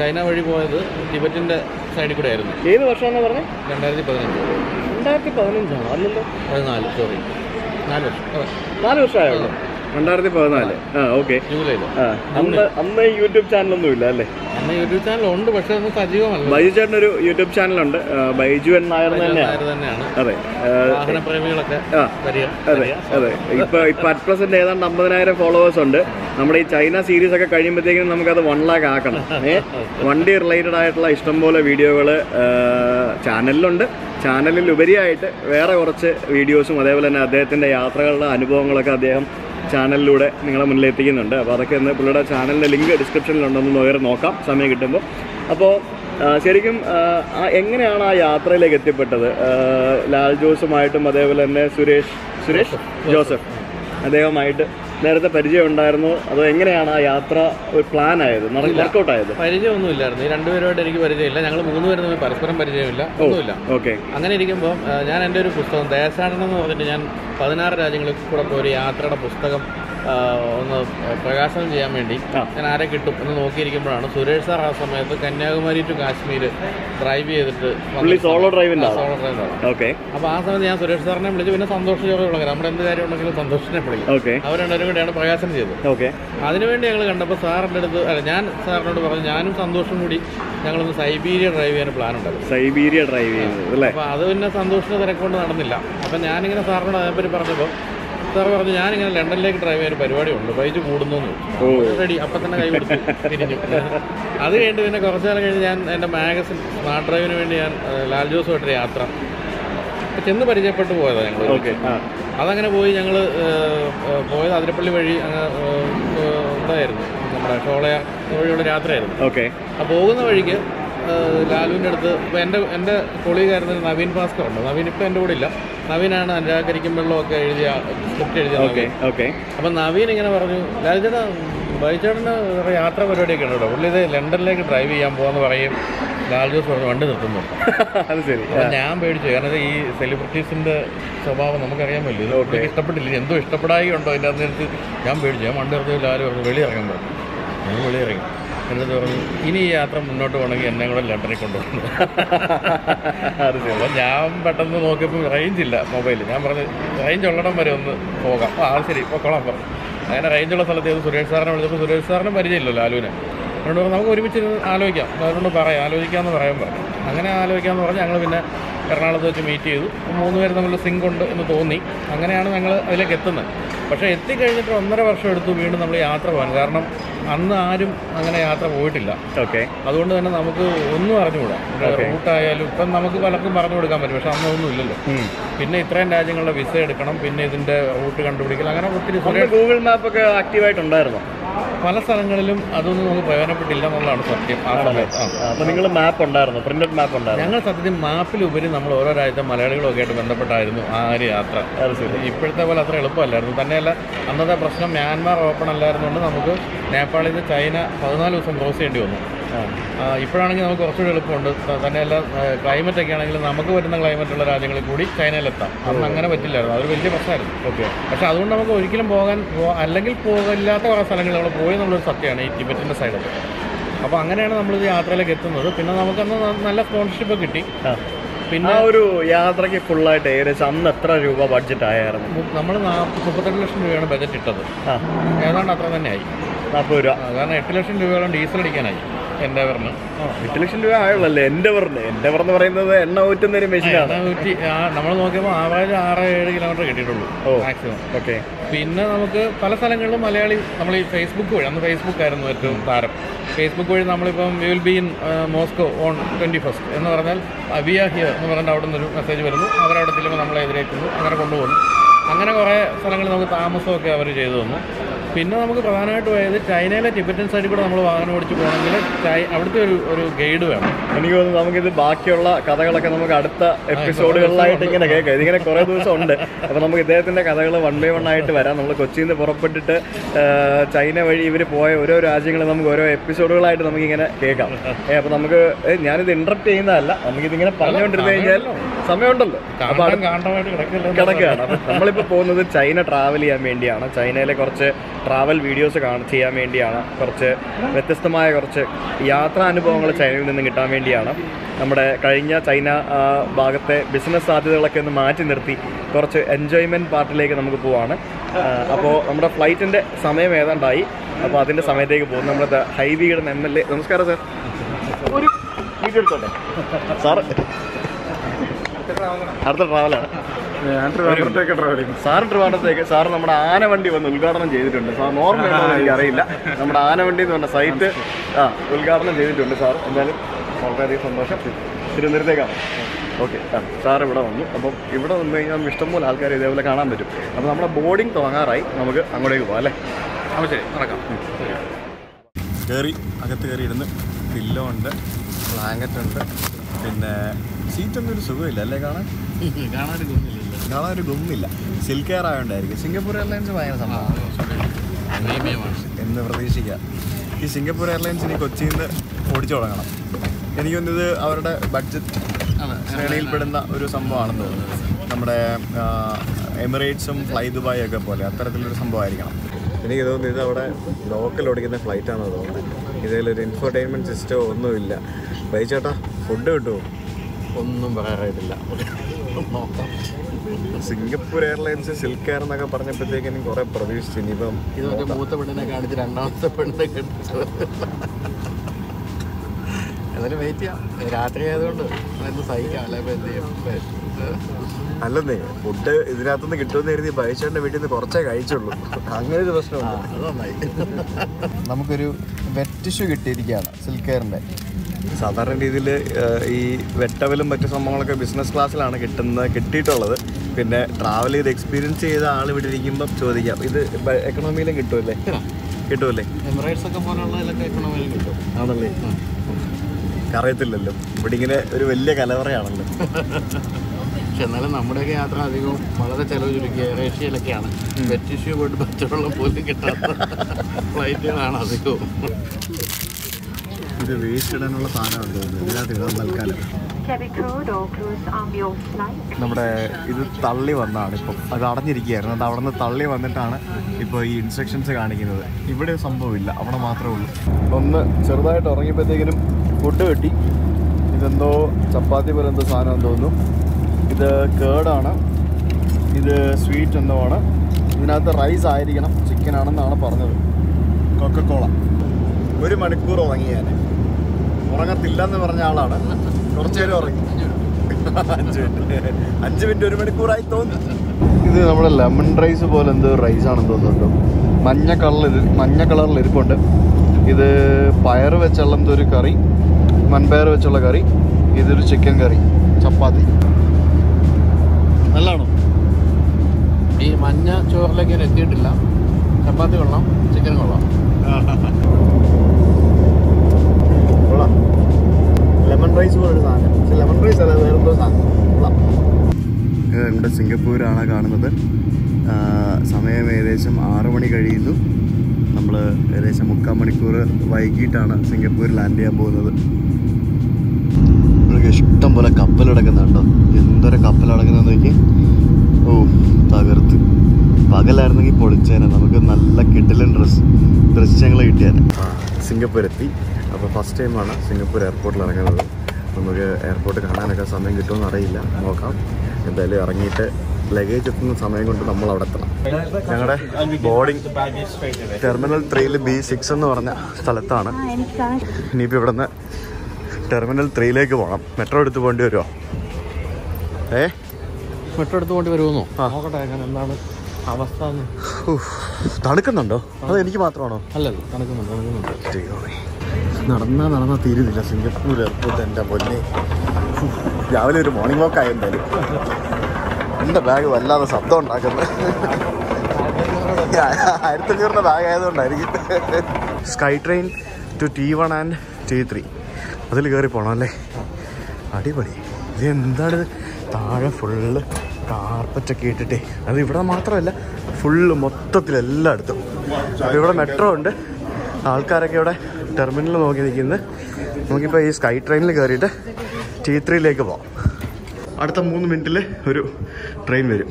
ചൈന വഴി പോയത് ടിബറ്റിൻ്റെ സൈഡിൽ കൂടെ ആയിരുന്നു. ഏത് വർഷമാണെന്ന് പറഞ്ഞത്? രണ്ടായിരത്തി പതിനഞ്ച് രണ്ടായിരത്തി പതിനഞ്ചാണ് അല്ലല്ലോ, പതിനാല് സോറി നാല് വർഷം നാല് വർഷമായുള്ളൂ. രണ്ടായിരത്തി പതിനാല് ജൂലൈയില്. അന്ന് യൂട്യൂബ് ചാനലൊന്നും ഇല്ല അല്ലേ? അന്ന് യൂട്യൂബ് ചാനലുണ്ട്, പക്ഷെ അന്ന് സജീവമല്ല. ബൈജു ചേട്ടൻ ഒരു യൂട്യൂബ് ചാനലുണ്ട്, ബൈജു എൻ നായർ തന്നെയാണ്. അതെ വാഹനപ്രേമികളൊക്കെ. അതെ അതെ ഇപ്പൊ ഇപ്പൊ അറ്റ് പ്രസന്റ് ഏതാണ്ട് അമ്പതിനായിരം ഫോളോവേഴ്സ് ഉണ്ട്. നമ്മുടെ ഈ ചൈന സീരീസ് ഒക്കെ കഴിയുമ്പോഴത്തേക്കും നമുക്കത് വൺ ലാക്ക് ആക്കണം. വണ്ടി റിലേറ്റഡ് ആയിട്ടുള്ള ഇഷ്ടംപോലെ വീഡിയോകൾ ചാനലിലുണ്ട്. ചാനലിലുപരിയായിട്ട് വേറെ കുറച്ച് വീഡിയോസും അതേപോലെ തന്നെ അദ്ദേഹത്തിൻ്റെ യാത്രകളുടെ അനുഭവങ്ങളൊക്കെ അദ്ദേഹം ചാനലിലൂടെ നിങ്ങളെ മുന്നിലെത്തിക്കുന്നുണ്ട്. അപ്പോൾ അതൊക്കെ ഒന്ന് പുള്ളിയുടെ ചാനലിൻ്റെ ലിങ്ക് ഡിസ്ക്രിപ്ഷനിലുണ്ടെന്ന് നേരെ നോക്കാം സമയം കിട്ടുമ്പോൾ. അപ്പോൾ ശരിക്കും എങ്ങനെയാണ് ആ യാത്രയിലേക്ക് എത്തിപ്പെട്ടത്? ലാൽ ജോസുമായിട്ടും അതേപോലെ തന്നെ സുരേഷ് സുരേഷ് ജോസഫ് അദ്ദേഹമായിട്ട് നേരത്തെ പരിചയം ഉണ്ടായിരുന്നു? അതോ എങ്ങനെയാണ് ആ യാത്ര ഒരു പ്ലാൻ ആയത്, വർക്ക്ഔട്ട് ആയത്? പരിചയമൊന്നും ഇല്ലായിരുന്നു. ഈ രണ്ടുപേരുമായിട്ട് എനിക്ക് പരിചയമില്ല. ഞങ്ങൾ മൂന്ന് പേരും തമ്മിൽ പരസ്പരം പരിചയമില്ല, ഒന്നുമില്ല. ഓക്കെ. അങ്ങനെ ഇരിക്കുമ്പോൾ ഞാൻ എൻ്റെ ഒരു പുസ്തകം ദേശാടനം എന്ന് പറഞ്ഞിട്ട് ഞാൻ പതിനാറ് രാജ്യങ്ങളിൽ കൂടെ പോയി ഒരു യാത്രയുടെ പുസ്തകം ഒന്ന് പ്രകാശനം ചെയ്യാൻ വേണ്ടി ഞാൻ ആരെ കിട്ടും എന്ന് നോക്കിയിരിക്കുമ്പോഴാണ് സുരേഷ് സാർ ആ സമയത്ത് കന്യാകുമാരി ടു കാശ്മീർ ഡ്രൈവ് ചെയ്തിട്ട് സോളോ ഡ്രൈവിൻ്റെ സോളോ ഡ്രൈവാണ്. ഓക്കെ. അപ്പോൾ ആ സമയത്ത് ഞാൻ സുരേഷ് സാറിനെ വിളിച്ച് പിന്നെ സന്തോഷത്തോടെ വിളിക്കും. നമ്മുടെ എന്ത് കാര്യം ഉണ്ടെങ്കിലും സന്തോഷത്തിനെ വിളിക്കും. ഓക്കെ. അവർ രണ്ടുപേരും കൂടെയാണ് പ്രകാശനം ചെയ്തത്. ഓക്കെ. അതിനുവേണ്ടി ഞങ്ങൾ കണ്ടപ്പോൾ സാറിൻ്റെ അടുത്ത് അല്ല ഞാൻ സാറിനോട് പറഞ്ഞു ഞാനും സന്തോഷം കൂടി ഞങ്ങളൊന്ന് സൈബീരിയ ഡ്രൈവ് ചെയ്യാൻ പ്ലാൻ ഉണ്ടായിരുന്നു. സൈബീരിയ ഡ്രൈവ് ചെയ്യുന്നത്. അപ്പോൾ അത് പിന്നെ സന്തോഷത്തിന് തിരക്കൊണ്ട് നടന്നില്ല. അപ്പം ഞാനിങ്ങനെ സാറിനോട് അതേപ്പറ്റി പറഞ്ഞപ്പോൾ സാർ പറഞ്ഞു ഞാനിങ്ങനെ ലണ്ടനിലേക്ക് ഡ്രൈവ് ചെയ്യാൻ പരിപാടി ഉണ്ട്, ബൈജു കൂടുന്നു റെഡി. അപ്പം തന്നെ കൈ കൊടുത്തു തിരിഞ്ഞു. അത് കഴിഞ്ഞിട്ട് പിന്നെ കുറച്ച് കാലം കഴിഞ്ഞ് ഞാൻ എൻ്റെ മാഗസിൻ സ്മാർട്ട് ഡ്രൈവിന് വേണ്ടി ഞാൻ ലാൽ ജോസുമായിട്ടൊരു യാത്ര ചെന്ന് പരിചയപ്പെട്ടു പോയതാണ് ഞങ്ങൾ. ഓക്കെ. അതങ്ങനെ പോയി ഞങ്ങൾ പോയത് അതിരപ്പള്ളി വഴി അങ്ങ് ഇതായിരുന്നു, നമ്മുടെ ഷോളയാർ വഴിയുള്ള യാത്രയായിരുന്നു. ഓക്കെ. അപ്പോൾ പോകുന്ന വഴിക്ക് ലാലുവിൻ്റെ അടുത്ത് ഇപ്പോൾ എൻ്റെ എൻ്റെ കൊളീഗായിരുന്ന നവീൻ ഭാസ്കർ ഉണ്ട്. നവീൻ ഇപ്പോൾ എൻ്റെ കൂടെ ഇല്ല. നവീനാണ് അനുരാകരിക്കും വെള്ളമൊക്കെ എഴുതിയ സ്ക്രിപ്റ്റ് എഴുതിയത്. ഓക്കെ. ഓക്കെ. അപ്പം നവീൻ ഇങ്ങനെ പറഞ്ഞു, ലാലു ചേട്ടാ ബൈചേട്ടന് കുറേ യാത്രാ പരിപാടിയൊക്കെ ഉണ്ട് കേട്ടോ, പുള്ളി ഇത് ലണ്ടനിലേക്ക് ഡ്രൈവ് ചെയ്യാൻ പോകാമെന്ന് പറയും. ലാൽ ജോസ് പറഞ്ഞു വണ്ടി നിർത്തുന്നു. അത് ശരി. ഞാൻ പേടിച്ചു, കാരണം ഈ സെലിബ്രിറ്റീസിൻ്റെ സ്വഭാവം നമുക്കറിയാൻ പറ്റില്ല. ഒട്ടും ഇഷ്ടപ്പെട്ടില്ല, എന്തോ ഇഷ്ടപ്പെടായി ഉണ്ടോ അതിൻ്റെ അന്നേരത്ത് ഞാൻ പേടിച്ചു. ഞാൻ വണ്ടി നിർത്തി ലാലു പറഞ്ഞു വെളിയിറങ്ങാൻ പറഞ്ഞു. ഞാൻ വെളിയിറങ്ങി എന്നിട്ട് പറഞ്ഞു ഇനി ഈ യാത്ര മുന്നോട്ട് പോകണമെങ്കിൽ എന്നെ കൂടെ ലണ്ടനിൽ കൊണ്ടുപോകണം. അത് അപ്പോൾ ഞാൻ പെട്ടെന്ന് നോക്കിയപ്പോൾ റേഞ്ചില്ല മൊബൈലിൽ. ഞാൻ പറഞ്ഞു റേഞ്ച് ഉള്ളടം വരെ ഒന്ന് പോകാം. ആ ശരി പൊക്കോളാം പറഞ്ഞു. അങ്ങനെ റേഞ്ചുള്ള സ്ഥലത്ത് ചെയ്ത് സുരേഷ് സാറിനെ വിളിച്ചപ്പോൾ സുരേഷ് സാറിനും പരിചയമില്ലല്ലോ ലാലുവിനെ. അതുകൊണ്ട് പറഞ്ഞു നമുക്ക് ഒരുമിച്ചിരുന്ന് ആലോചിക്കാം, അവരോട് പറയാം, ആലോചിക്കാമെന്ന് പറയാൻ പറഞ്ഞു. അങ്ങനെ ആലോചിക്കാമെന്ന് പറഞ്ഞ് ഞങ്ങൾ പിന്നെ എറണാകുളത്ത് വെച്ച് മീറ്റ് ചെയ്തു. മൂന്ന് പേര് തമ്മിൽ സിങ്ക് ഉണ്ട് എന്ന് തോന്നി. അങ്ങനെയാണ് ഞങ്ങൾ അതിലേക്ക് എത്തുന്നത്. പക്ഷേ എത്തിക്കഴിഞ്ഞിട്ട് ഒന്നര വർഷം എടുത്തു വീണ്ടും നമ്മൾ യാത്ര പോകാൻ. കാരണം അന്ന് ആരും അങ്ങനെ യാത്ര പോയിട്ടില്ല. ഓക്കെ. അതുകൊണ്ട് തന്നെ നമുക്ക് ഒന്നും അറിഞ്ഞുകൂടാ. റൂട്ടായാലും ഇപ്പം നമുക്ക് പലർക്കും പറഞ്ഞു കൊടുക്കാൻ പറ്റും, പക്ഷെ അന്നൊന്നും ഇല്ലല്ലോ. പിന്നെ ഇത്രയും രാജ്യങ്ങളുടെ വിസ എടുക്കണം, പിന്നെ ഇതിൻ്റെ റൂട്ട് കണ്ടുപിടിക്കണം, അങ്ങനെ ഒത്തിരി. ഗൂഗിൾ മാപ്പൊക്കെ ആക്റ്റീവായിട്ടുണ്ടായിരുന്നു പല സ്ഥലങ്ങളിലും. അതൊന്നും നമുക്ക് പ്രയോജനപ്പെട്ടില്ല എന്നുള്ളതാണ് സത്യം. ആ സമയത്ത് അപ്പോൾ നിങ്ങൾ മാപ്പ് ഉണ്ടായിരുന്നു, പ്രിന്റഡ് മാപ്പ് ഉണ്ടായിരുന്നു. ഞങ്ങൾ സത്യത്തിൽ മാപ്പിലുപരി നമ്മൾ ഓരോ രാജ്യത്തെ മലയാളികളൊക്കെ ആയിട്ട് ബന്ധപ്പെട്ടായിരുന്നു ആ ഒരു യാത്ര. ഇപ്പോഴത്തെ പോലെ അത്ര എളുപ്പമല്ലായിരുന്നു. തന്നെയല്ല അന്നത്തെ പ്രശ്നം മ്യാൻമാർ ഓപ്പൺ അല്ലായിരുന്നുകൊണ്ട് നമുക്ക് നേപ്പാളിൽ നിന്ന് ചൈന പതിനാല് ദിവസം ക്രോസ് ചെയ്യേണ്ടി വന്നു. ഇപ്പോഴാണെങ്കിൽ നമുക്ക് കുറച്ചുകൂടി എളുപ്പമുണ്ട്. തന്നെയല്ല ക്ലൈമറ്റൊക്കെ ആണെങ്കിലും നമുക്ക് പറ്റുന്ന ക്ലൈമറ്റുള്ള രാജ്യങ്ങളിൽ കൂടി ചൈനയിലെത്താം. അന്ന് അങ്ങനെ പറ്റില്ലായിരുന്നു, അതൊരു വലിയ പ്രശ്നമായിരുന്നു. ഓക്കെ. പക്ഷേ അതുകൊണ്ട് നമുക്ക് ഒരിക്കലും പോകാൻ അല്ലെങ്കിൽ പോകില്ലാത്ത കുറേ സ്ഥലങ്ങൾ നമ്മൾ പോയി എന്നുള്ളൊരു സത്യമാണ് ഈ ടിബറ്റിൻ്റെ സൈഡൊക്കെ. അപ്പോൾ അങ്ങനെയാണ് നമ്മളിത് യാത്രയിലേക്ക് എത്തുന്നത്. പിന്നെ നമുക്കന്ന് നല്ല സ്പോൺസർഷിപ്പ് കിട്ടി. പിന്നെ ഒരു യാത്രയ്ക്ക് ഫുള്ളായിട്ട് ഏകദേശം അന്ന് എത്ര രൂപ ബഡ്ജറ്റ് ആയിരുന്നു? നമ്മൾ മുപ്പത്തെട്ട് ലക്ഷം രൂപയാണ് ബഡ്ജറ്റ് ഇട്ടത്. ഏതാണ്ട് അത്ര തന്നെ ആയി, നാൽപ്പത് രൂപ. കാരണം എട്ട് ലക്ഷം രൂപയോളം ഡീസൽ അടിക്കാനായി എൻ്റെ പറഞ്ഞ്. എട്ട് ലക്ഷം രൂപ ആയുള്ളല്ലേ എൻ്റെ പറഞ്ഞ്? എൻ്റെ പറഞ്ഞ് പറയുന്നത് എണ്ണ ഊറ്റുന്നൊരു മെഷീനാണ്. എണ്ണ ഊറ്റി നമ്മൾ നോക്കിയപ്പോൾ ആറായിരം ആറ് ഏഴ് കിലോമീറ്റർ കിട്ടിയിട്ടുള്ളൂ മാക്സിമം. ഓക്കെ. പിന്നെ നമുക്ക് പല സ്ഥലങ്ങളിലും മലയാളി നമ്മൾ ഈ ഫേസ്ബുക്ക് വഴി, അന്ന് ഫേസ്ബുക്ക് ആയിരുന്നു ഏറ്റവും താരം. ഫേസ്ബുക്ക് വഴി നമ്മളിപ്പം we will be in Moscow on twenty first എന്ന് പറഞ്ഞാൽ വി ആർ ഹിയർ എന്ന് പറഞ്ഞാൽ അവിടെ നിന്നൊരു മെസ്സേജ് വരുന്നു. അവരവിടെ ചെല്ലുമ്പോൾ നമ്മളെ എതിരേക്കുന്നു, അങ്ങനെ കൊണ്ടുപോകുന്നു. അങ്ങനെ കുറേ സ്ഥലങ്ങളിൽ നമുക്ക് താമസമൊക്കെ അവർ ചെയ്തു തന്നു. പിന്നെ നമുക്ക് പ്രധാനമായിട്ട് പോയത് ചൈനയിലെ ടിബറ്റൻ സൈഡിൽ കൂടെ നമ്മൾ വാഹനം ഓടിച്ച് പോകണമെങ്കിൽ അവിടുത്തെ ഒരു ഒരു ഗൈഡ് വേണം. എനിക്ക് തോന്നുന്നു നമുക്കിത് ബാക്കിയുള്ള കഥകളൊക്കെ നമുക്ക് അടുത്ത എപ്പിസോഡുകളിലായിട്ട് ഇങ്ങനെ കേൾക്കാം. ഇതിങ്ങനെ കുറേ ദിവസം ഉണ്ട്. അപ്പോൾ നമുക്ക് ഇദ്ദേഹത്തിൻ്റെ കഥകൾ വൺ ബൈ വൺ ആയിട്ട് വരാം. നമ്മൾ കൊച്ചിയിൽ നിന്ന് പുറപ്പെട്ടിട്ട് ചൈന വഴി ഇവർ പോയ ഓരോ രാജ്യങ്ങളും നമുക്ക് ഓരോ എപ്പിസോഡുകളായിട്ട് നമുക്കിങ്ങനെ കേൾക്കാം. അപ്പോൾ നമുക്ക് ഞാനിത് ഇൻട്രപ്റ്റ് ചെയ്യുന്നതല്ല, നമുക്കിതിങ്ങനെ പറഞ്ഞുകൊണ്ടിരുന്നു കഴിഞ്ഞാൽ സമയമുണ്ടല്ലോ. അപ്പോൾ അത് കിടക്കുകയാണ്. അപ്പം നമ്മളിപ്പോൾ പോകുന്നത് ചൈന ട്രാവൽ ചെയ്യാൻ വേണ്ടിയാണ്. ചൈനയിലെ കുറച്ച് ട്രാവൽ വീഡിയോസ് കാണാൻ ചെയ്യാൻ വേണ്ടിയാണ്, കുറച്ച് വ്യത്യസ്തമായ കുറച്ച് യാത്രാനുഭവങ്ങൾ ചൈനയിൽ നിന്ന് കിട്ടാൻ വേണ്ടിയാണ്. നമ്മുടെ കഴിഞ്ഞ ചൈന ഭാഗത്തെ ബിസിനസ് സാധ്യതകളൊക്കെ ഒന്ന് മാറ്റി നിർത്തി കുറച്ച് എൻജോയ്മെൻറ്റ് പാർട്ടിലേക്ക് നമുക്ക് പോവാണ്. അപ്പോൾ നമ്മുടെ ഫ്ലൈറ്റിൻ്റെ സമയം ഏതാണ്ടായി, അപ്പോൾ അതിൻ്റെ സമയത്തേക്ക് പോകും. നമ്മുടെ ഹൈവേയുടെ എം എൽ എ, നമസ്കാരം സാർ, ഒരു വീഡിയോ എടുത്തോട്ടെ സാർ. അടുത്ത ട്രാവലാണ് സാർ, ട്രിവാണ്ടത്തേക്ക്. സാർ നമ്മുടെ ആനവണ്ടി വന്ന് ഉദ്ഘാടനം ചെയ്തിട്ടുണ്ട് സാർ. നോർമലാണോ എനിക്കറിയില്ല, നമ്മുടെ ആനവണ്ടി എന്ന് പറഞ്ഞ സൈറ്റ് ആ ഉദ്ഘാടനം ചെയ്തിട്ടുണ്ട് സാർ. എന്തായാലും വളരെയധികം സന്തോഷം. തിരുവനന്തപുരത്തേക്കാണ്. ഓക്കെ സാർ ഇവിടെ വന്നു. അപ്പം ഇവിടെ വന്നു കഴിഞ്ഞാൽ ഇഷ്ടംപോലെ ആൾക്കാർ ഇതേപോലെ കാണാൻ പറ്റും. അപ്പോൾ നമ്മുടെ ബോർഡിങ് തുടങ്ങാറായി, നമുക്ക് അങ്ങോട്ടേക്ക് പോകാം അല്ലേ? അപ്പോൾ ശരി, നടക്കാം. കയറി അകത്ത് കയറി ഇരുന്ന് പില്ലോ ഉണ്ട്, ബ്ലാങ്കറ്റ് ഉണ്ട്. പിന്നെ സീറ്റൊന്നും ഒരു സുഖമില്ല അല്ലേ, കാണാൻ കാണാനൊരു ഗുണമില്ല കാണാൻ ഒരു ഗുമ്മില്ല. സിൽക്ക് എയർ ആയതുകൊണ്ടായിരിക്കും. സിംഗപ്പൂർ എയർലൈൻസ് ഭയങ്കര സംഭവമാണ് എന്ന് പ്രതീക്ഷിക്കാം. ഈ സിംഗപ്പൂർ എയർലൈൻസിന് ഈ കൊച്ചിയിൽ നിന്ന് ഓടിച്ചു തുടങ്ങണം. എനിക്ക് തോന്നുന്നത് അവരുടെ ബഡ്ജറ്റ് ശ്രേണിയിൽപ്പെടുന്ന ഒരു സംഭവമാണെന്ന് തോന്നുന്നത്. നമ്മുടെ എമിറേറ്റ്സും ഫ്ലൈ ദുബായും ഒക്കെ പോലെ അത്തരത്തിലൊരു സംഭവമായിരിക്കണം. എനിക്ക് തോന്നുന്നു ഇത് അവിടെ ലോക്കൽ ഓടിക്കുന്ന ഫ്ലൈറ്റാണെന്ന് തോന്നുന്നത്. ഇതിലൊരു ഇൻഫർടൈൻമെൻറ്റ് സിസ്റ്റമോ ഒന്നുമില്ല. വൈചേട്ടാ, ഫുഡ് കിട്ടുമോ? ഒന്നും പറയാനായിട്ടില്ല, നോക്കാം. സിംഗപ്പൂർ എയർലൈൻസ് സിൽക്ക് എയർ എന്നൊക്കെ പറഞ്ഞപ്പോഴത്തേക്കും കുറെ പ്രതീക്ഷിച്ചു. ഇനിയിപ്പം ഇത് മൂത്ത പെണ്ണിനെ കാണിച്ച് രണ്ടാമത്തെ പെണ്ണിനെ കാണിച്ചു. എന്നാലും വെയിറ്റ് ചെയ്യാം. രാത്രി ആയതുകൊണ്ട് സഹിക്കാം. അല്ലെന്നേ ഫുഡ് ഇതിനകത്തുനിന്ന് കിട്ടുമെന്ന് കരുതി ബൈച്ചേട്ടൻ്റെ വീട്ടിൽ നിന്ന് കുറച്ചേ കഴിച്ചുള്ളൂ. അങ്ങനെ ഒരു പ്രശ്നമാണ്. അത് നന്നായി. നമുക്കൊരു വെറ്റിഷ്യൂ കിട്ടിയിരിക്കുകയാണ് സിൽക്ക് എയറിൻ്റെ. സാധാരണ രീതിയിൽ ഈ വെട്ടവലും മറ്റു സംഭവങ്ങളൊക്കെ ബിസിനസ് ക്ലാസ്സിലാണ് കിട്ടുന്നത് കിട്ടിയിട്ടുള്ളത്. പിന്നെ ട്രാവൽ ചെയ്ത് എക്സ്പീരിയൻസ് ചെയ്ത ആൾ ഇവിടെ ഇരിക്കുമ്പം ചോദിക്കാം, ഇത് എക്കണോമിയിലും കിട്ടുമല്ലേ? കിട്ടുമല്ലേ? എമിറേറ്റ്സ് ഒക്കെ പോലുള്ളതിലൊക്കെ എക്കണോമിയിലും കിട്ടും ആണല്ലേ? അറിയത്തില്ലല്ലോ, ഇവിടെ ഇങ്ങനെ ഒരു വലിയ കലവറയാണല്ലോ. പക്ഷെ എന്നാലും നമ്മുടെയൊക്കെ യാത്ര അധികവും വളരെ ചിലവ് ചുരുക്കി ഏറേഷ്യയിലൊക്കെയാണ്. വെറ്റിഷ്യൂ പോയിട്ട് പച്ചവെള്ളം പോലും കിട്ടാത്ത ഫ്ലൈറ്റുകളാണ് അധികവും. ഇത് വേസ്റ്റ് ഇടാനുള്ള സാധനമുണ്ട്, ഇതിനകത്ത് ഇടാൻ നൽകാനും. നമ്മുടെ ഇത് തള്ളി വന്നാണ് ഇപ്പം, അത് അടഞ്ഞിരിക്കുകയായിരുന്നു. അത് അവിടെ നിന്ന് തള്ളി വന്നിട്ടാണ് ഇപ്പോൾ ഈ ഇൻസ്ട്രക്ഷൻസ് കാണിക്കുന്നത്. ഇവിടെ സംഭവമില്ല, അവിടെ മാത്രമേ ഉള്ളൂ. ഒന്ന് ചെറുതായിട്ട് ഉറങ്ങിയപ്പോഴത്തേക്കിനും ഫുഡ് കിട്ടി. ഇതെന്തോ ചപ്പാത്തി പോലെ എന്തോ സാധനം തോന്നുന്നു. ഇത് കേടാണ്, ഇത് സ്വീറ്റ് എന്തോ ആണ്. ഇതിനകത്ത് റൈസ് ആയിരിക്കണം, ചിക്കനാണെന്നാണ് പറഞ്ഞത്. കൊക്കക്കോള. ഒരു മണിക്കൂർ ഉറങ്ങി ഞാൻ. ഉറങ്ങത്തില്ല എന്ന് പറഞ്ഞ ആളാണ്. കുറച്ചു നേരം ഉറങ്ങി, അഞ്ച് മിനിറ്റ് അഞ്ച് മിനിറ്റ് ഒരു മണിക്കൂറായി തോന്നി. ഇത് നമ്മുടെ ലെമൺ റൈസ് പോലെ എന്തോ റൈസാണെന്ന് തോന്നുന്നുണ്ടോ. മഞ്ഞ കളറിൽ മഞ്ഞ കളറിൽ ഇരിപ്പുണ്ട്. ഇത് പയർ വെച്ചുള്ള എന്തോ ഒരു കറി, മൺപയർ വെച്ചുള്ള കറി. ഇതൊരു ചിക്കൻ കറി, ചപ്പാത്തി. നല്ലതാണോ? ഈ മഞ്ഞ ചോറിലേക്ക് ഞാൻ എത്തിയിട്ടില്ല. ചപ്പാത്തി കൊള്ളാം, ചിക്കൻ കൊള്ളാം. ലെമൺ റൈസ് പോലൊരു സാധനം. പക്ഷെ ലെമൺ റൈസ് അല്ല, വേറെന്തോ സാധനം. നമ്മുടെ സിംഗപ്പൂരാണ് കാണുന്നത്. സമയം ഏകദേശം ആറ് മണി കഴിയുന്നു. നമ്മൾ ഏകദേശം മുക്കാൽ മണിക്കൂർ വൈകിട്ടാണ് സിംഗപ്പൂർ ലാൻഡ് ചെയ്യാൻ പോകുന്നത്. നമ്മൾക്ക് ഇഷ്ടം പോലെ കപ്പൽ കിടക്കുന്നുണ്ടോ. എന്തൊരു കപ്പൽ കിടക്കുന്നതെന്ന് നോക്കി. ഓ തകർത്ത്. പകലായിരുന്നെങ്കിൽ പൊളിച്ചേനെ. നമുക്ക് നല്ല കിടിലൻ ഡ്രസ് ദൃശ്യങ്ങൾ കിട്ടിയാൽ. സിംഗപ്പൂരെത്തി. അപ്പോൾ ഫസ്റ്റ് ടൈമാണ് സിംഗപ്പൂർ എയർപോർട്ടിൽ ഇറങ്ങുന്നത്. നമുക്ക് എയർപോർട്ട് കാണാനൊക്കെ സമയം കിട്ടുമെന്ന് അറിയില്ല, നോക്കാം. എന്തായാലും ഇറങ്ങിയിട്ട് ലഗേജ് എത്തുന്ന സമയം കൊണ്ട് നമ്മൾ അവിടെ എത്തണം. ഞങ്ങളുടെ ബോർഡിംഗ് ടെർമിനൽ ത്രീയിൽ ബി സിക്സ് എന്ന് പറഞ്ഞ സ്ഥലത്താണ്. ഇനിയിപ്പോൾ ഇവിടെ നിന്ന് ടെർമിനൽ ത്രീയിലേക്ക് പോകണം. മെട്രോ എടുത്ത് പോകേണ്ടി വരുമോ? ഏ മെട്രോ എടുത്ത് പോകേണ്ടി വരുമോ? ആ നോക്കട്ടെ എന്താണ് അവസ്ഥ. തണുക്കുന്നുണ്ടോ? അത് എനിക്ക് മാത്രമാണോ? അല്ലല്ലോ, തണുക്കുന്നുണ്ട്. നടന്നാൽ നടന്നാൽ തീരുന്നില്ല സിംഗപ്പൂർ എയർപോർട്ട്. എൻ്റെ പൊന്നെ, രാവിലെ ഒരു മോർണിംഗ് വാക്ക് ആയി. എന്തായാലും എൻ്റെ ബാഗ് വല്ലാതെ ശബ്ദം ഉണ്ടാക്കുന്നത്. Sky train to T one and T three. That's why I'm going to go. This is full carpet. That's full metro. That's terminal. I'm going Sky train to T three. At the moon mentally, train very.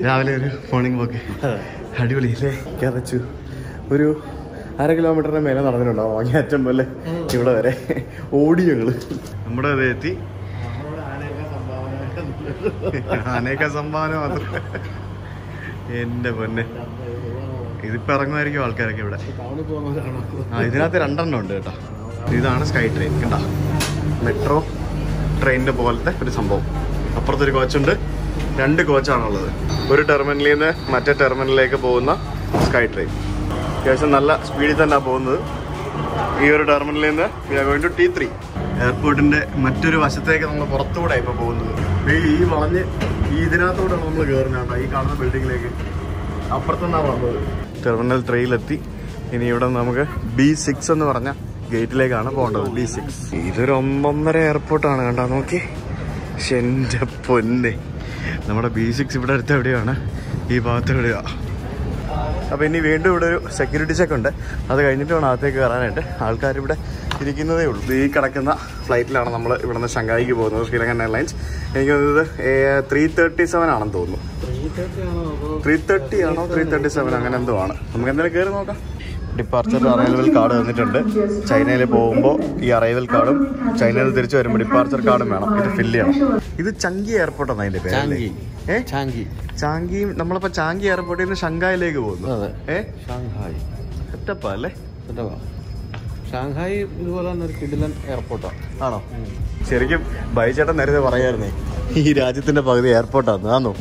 Ravel morning walk. How do you live? Catch you. Uru, a kilometer a man another long at the Mole. You were a odium. Mother Reti Aneka Sambana in the one. Is it Paramari all character? I did not understand it. These are sky train. Metro. Train the ball, the Sambo. Upper the coach under, then the coach on another. Put a terminal in the Mata terminal like a bona, sky train. There's another speed than a bona. Here terminal in the, we are going to T three. Airport in the Maturu Vasataka on the Porto type of bona. We want it, either thought on the governor, I can't building like it. Upper than a terminal trail at the in Yudan Namaga B six on the Varana. Gate like on a border B six. Either on Bomber Airport on a Danoki Shendapunde. Number B six if it's thirty on a Ebathria. A penny we do security second. Other guy on Athaka and Alcaribda. The Karakana flight land number on the Shanghai Airlines. three thirty-seven Anandono. three thirty and three thirty-seven Anandoana. Departure arrival card on the China Bombo, the arrival card, China departure card, this is Changi Airport. Changi. Eh? Changi. Changi, Namapa Changi Airport in Shanghai Lego. Eh? Shanghai. Tapale? Shanghai is airport. Ano. Sergey, by Jatan, there is a variety. He Rajat in the airport. Ano.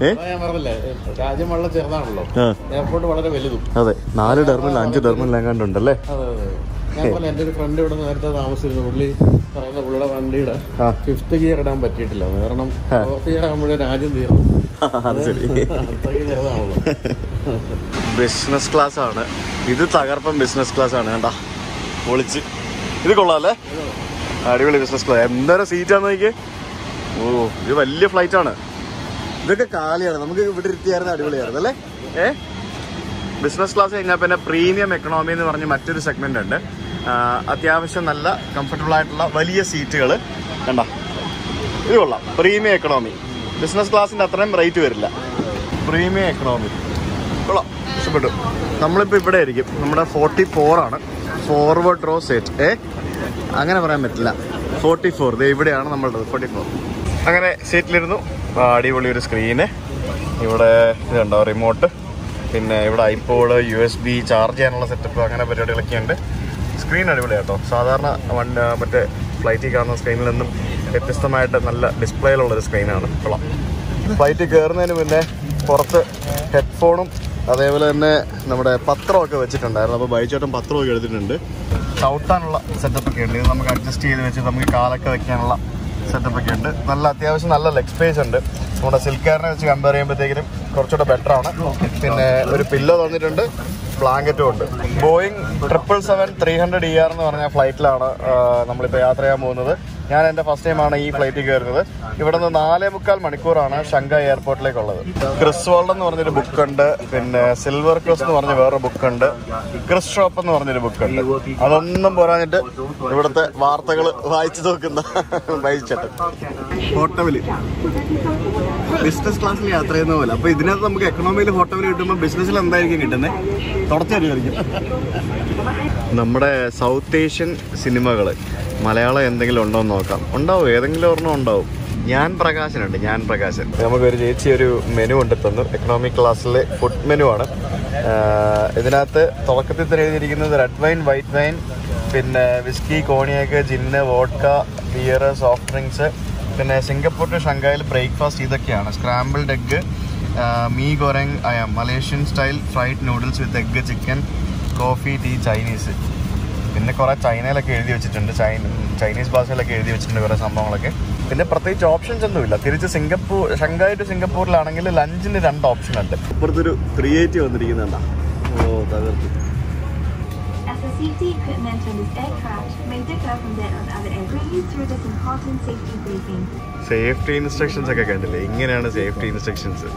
Eh? I am not sure. Airport water available. Nara Derman, Anju Derman Langan Dundale. I am going to friend of the house in the Woodley, the Buddha and leader. Fifty year down by Titla. Business class on it. This is Tagarpam business class on it. What is it? Is it Gola? I do business class. I am not a seat on it. Oh, you have a little flight on it. Look at Kalia, I'm going to put it here. Business class is a premium economy in the segment. Athiavashanala, comfortable at Valia seat. Premium economy. Business class in the tram right to it. Premium economy. Number people, number forty-four forward row seat. Eh? I'm going to put it forty-four. They put it on number forty-four. I'm going to sit little. This screen is a remote, iPod, U S B, charge channel setup. The screen is a flight screen. The display is a screen. The flight is a headphone. The certificate. Nalla athyavasham nalla leg space und. Nammude silk airne vechu compare cheyumbothekkum korchoda better aanu. Pinne oru pillow thannittunde, blanket und. Boeing seven seven seven three hundred E R ennu parna flight laanu nammal ipo yatra cheyan povunnathu. Njan ende first time aanu ee flight kerunnathu. Ividannu four and a half manikkoor aanu Shanghai airport lekku ullathu. Criswald ennu parna oru book und, pinne Silver Cross ennu parna vera book und, Chris Shop ennu parna oru book und. Adonnum poranittu ividathe vaarthakal vaichu nokkunna vaichu. Hotel. Business class is not a hotel. But if we have economy hotel, we have business. Our South Asian cinema. Malayala is not a hotel. Yan Prakashan and Yan Prakashan. We have a menu in the economic class, food menu. We have a red wine, white wine, whiskey, cognac, gin, vodka, beer, soft drinks. In Singapore to Shanghai breakfast is scrambled egg, uh, mee goreng, Malaysian style fried noodles with egg, chicken, coffee, tea, Chinese. പിന്നെ കുറേ ചൈനയിലൊക്കെ എഴുതി വെച്ചിട്ടുണ്ട്, China Chinese ഭാഷയിലൊക്കെ എഴുതി വെച്ചിട്ടുണ്ട് കുറേ സംഭവങ്ങളൊക്കെ. പിന്നെ പ്രത്യേകിച്ച് ഓപ്ഷൻസ് ഒന്നുമില്ല. തിരിച്ച് സിംഗപ്പൂർ, ഷങ്കായ് ടു സിംഗപ്പൂരിലാണെങ്കിൽ ലഞ്ചിന് രണ്ട് ഓപ്ഷൻ ഉണ്ട്. ഇപ്പുറത്തൊരു ക്രിയേറ്റീവ് വന്നിരിക്കുന്നുണ്ടോ? ഓ തകർത്ത്. Safety equipment on this aircraft may differ from that of other aircraft through this important safety briefing. Safety instructions ഒക്കെ കണ്ടില്ലേ, ഇങ്ങനെയാണ് സേഫ്റ്റി ഇൻസ്ട്രക്ഷൻസ്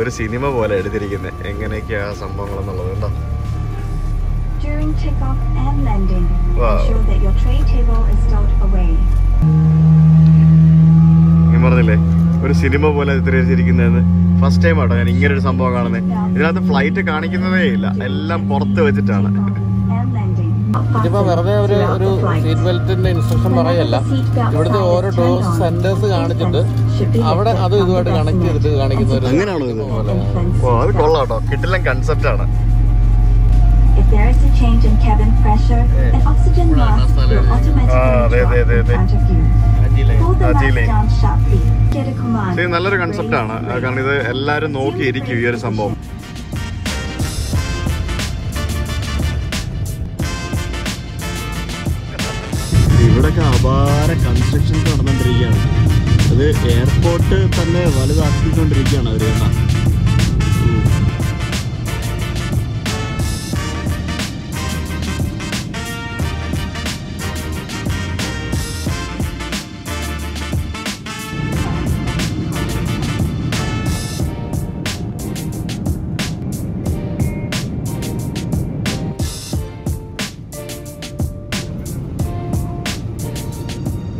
ഒരു സിനിമ പോലെ എടുത്തിരിക്കുന്നത്. എങ്ങനെയൊക്കെയാ സംഭവങ്ങൾ എന്നുള്ളത് കണ്ടോ. During takeoff and landing, ensure that your tray table is stowed away. ഇമർന്നില്ലേ ഒരു സിനിമ പോലെ ചിത്രീകരിച്ചിരിക്കുന്നതെന്ന്. ഫസ്റ്റ് ടൈം ആട്ടോ ഞാൻ ഇങ്ങനൊരു സംഭവം കാണുന്നത്. ഇതിനകത്ത് ഫ്ലൈറ്റ് കാണിക്കുന്നതേ ഇല്ല, എല്ലാം പുറത്ത് വെച്ചിട്ടാണ്. ഇതിപ്പോൾ വെറുതെ ഒരു ഒരു സീറ്റ് ബെൽറ്റിന്റെ ഇൻസ്ട്രക്ഷൻ പറയല്ല, ഇവിടുത്തെ ഓരോ ടൂറിസ്റ്റ് സെന്റേഴ്സ് കാണിച്ചിട്ട് അവിടെ അത് ഇതുമായിട്ട് കണക്ട് ചെയ്തിട്ട് കാണിക്കുന്ന ഒരു അങ്ങനെയാണ്. കൊള്ളാട്ടോ, കിട്ടില്ല കൺസെപ്റ്റ് ആണ്. നല്ലൊരു കൺസെപ്റ്റ് ആണ്, കാരണം ഇത് എല്ലാരും നോക്കിയിരിക്കും ഈ ഒരു സംഭവം. ഇവിടെയൊക്കെ അപാര കൺസ്ട്രക്ഷൻസ് നടന്നുകൊണ്ടിരിക്കുകയാണ്. അത് എയർപോർട്ട് തന്നെ വലുതാക്കിക്കൊണ്ടിരിക്കുകയാണ് അവർ. കേട്ടാ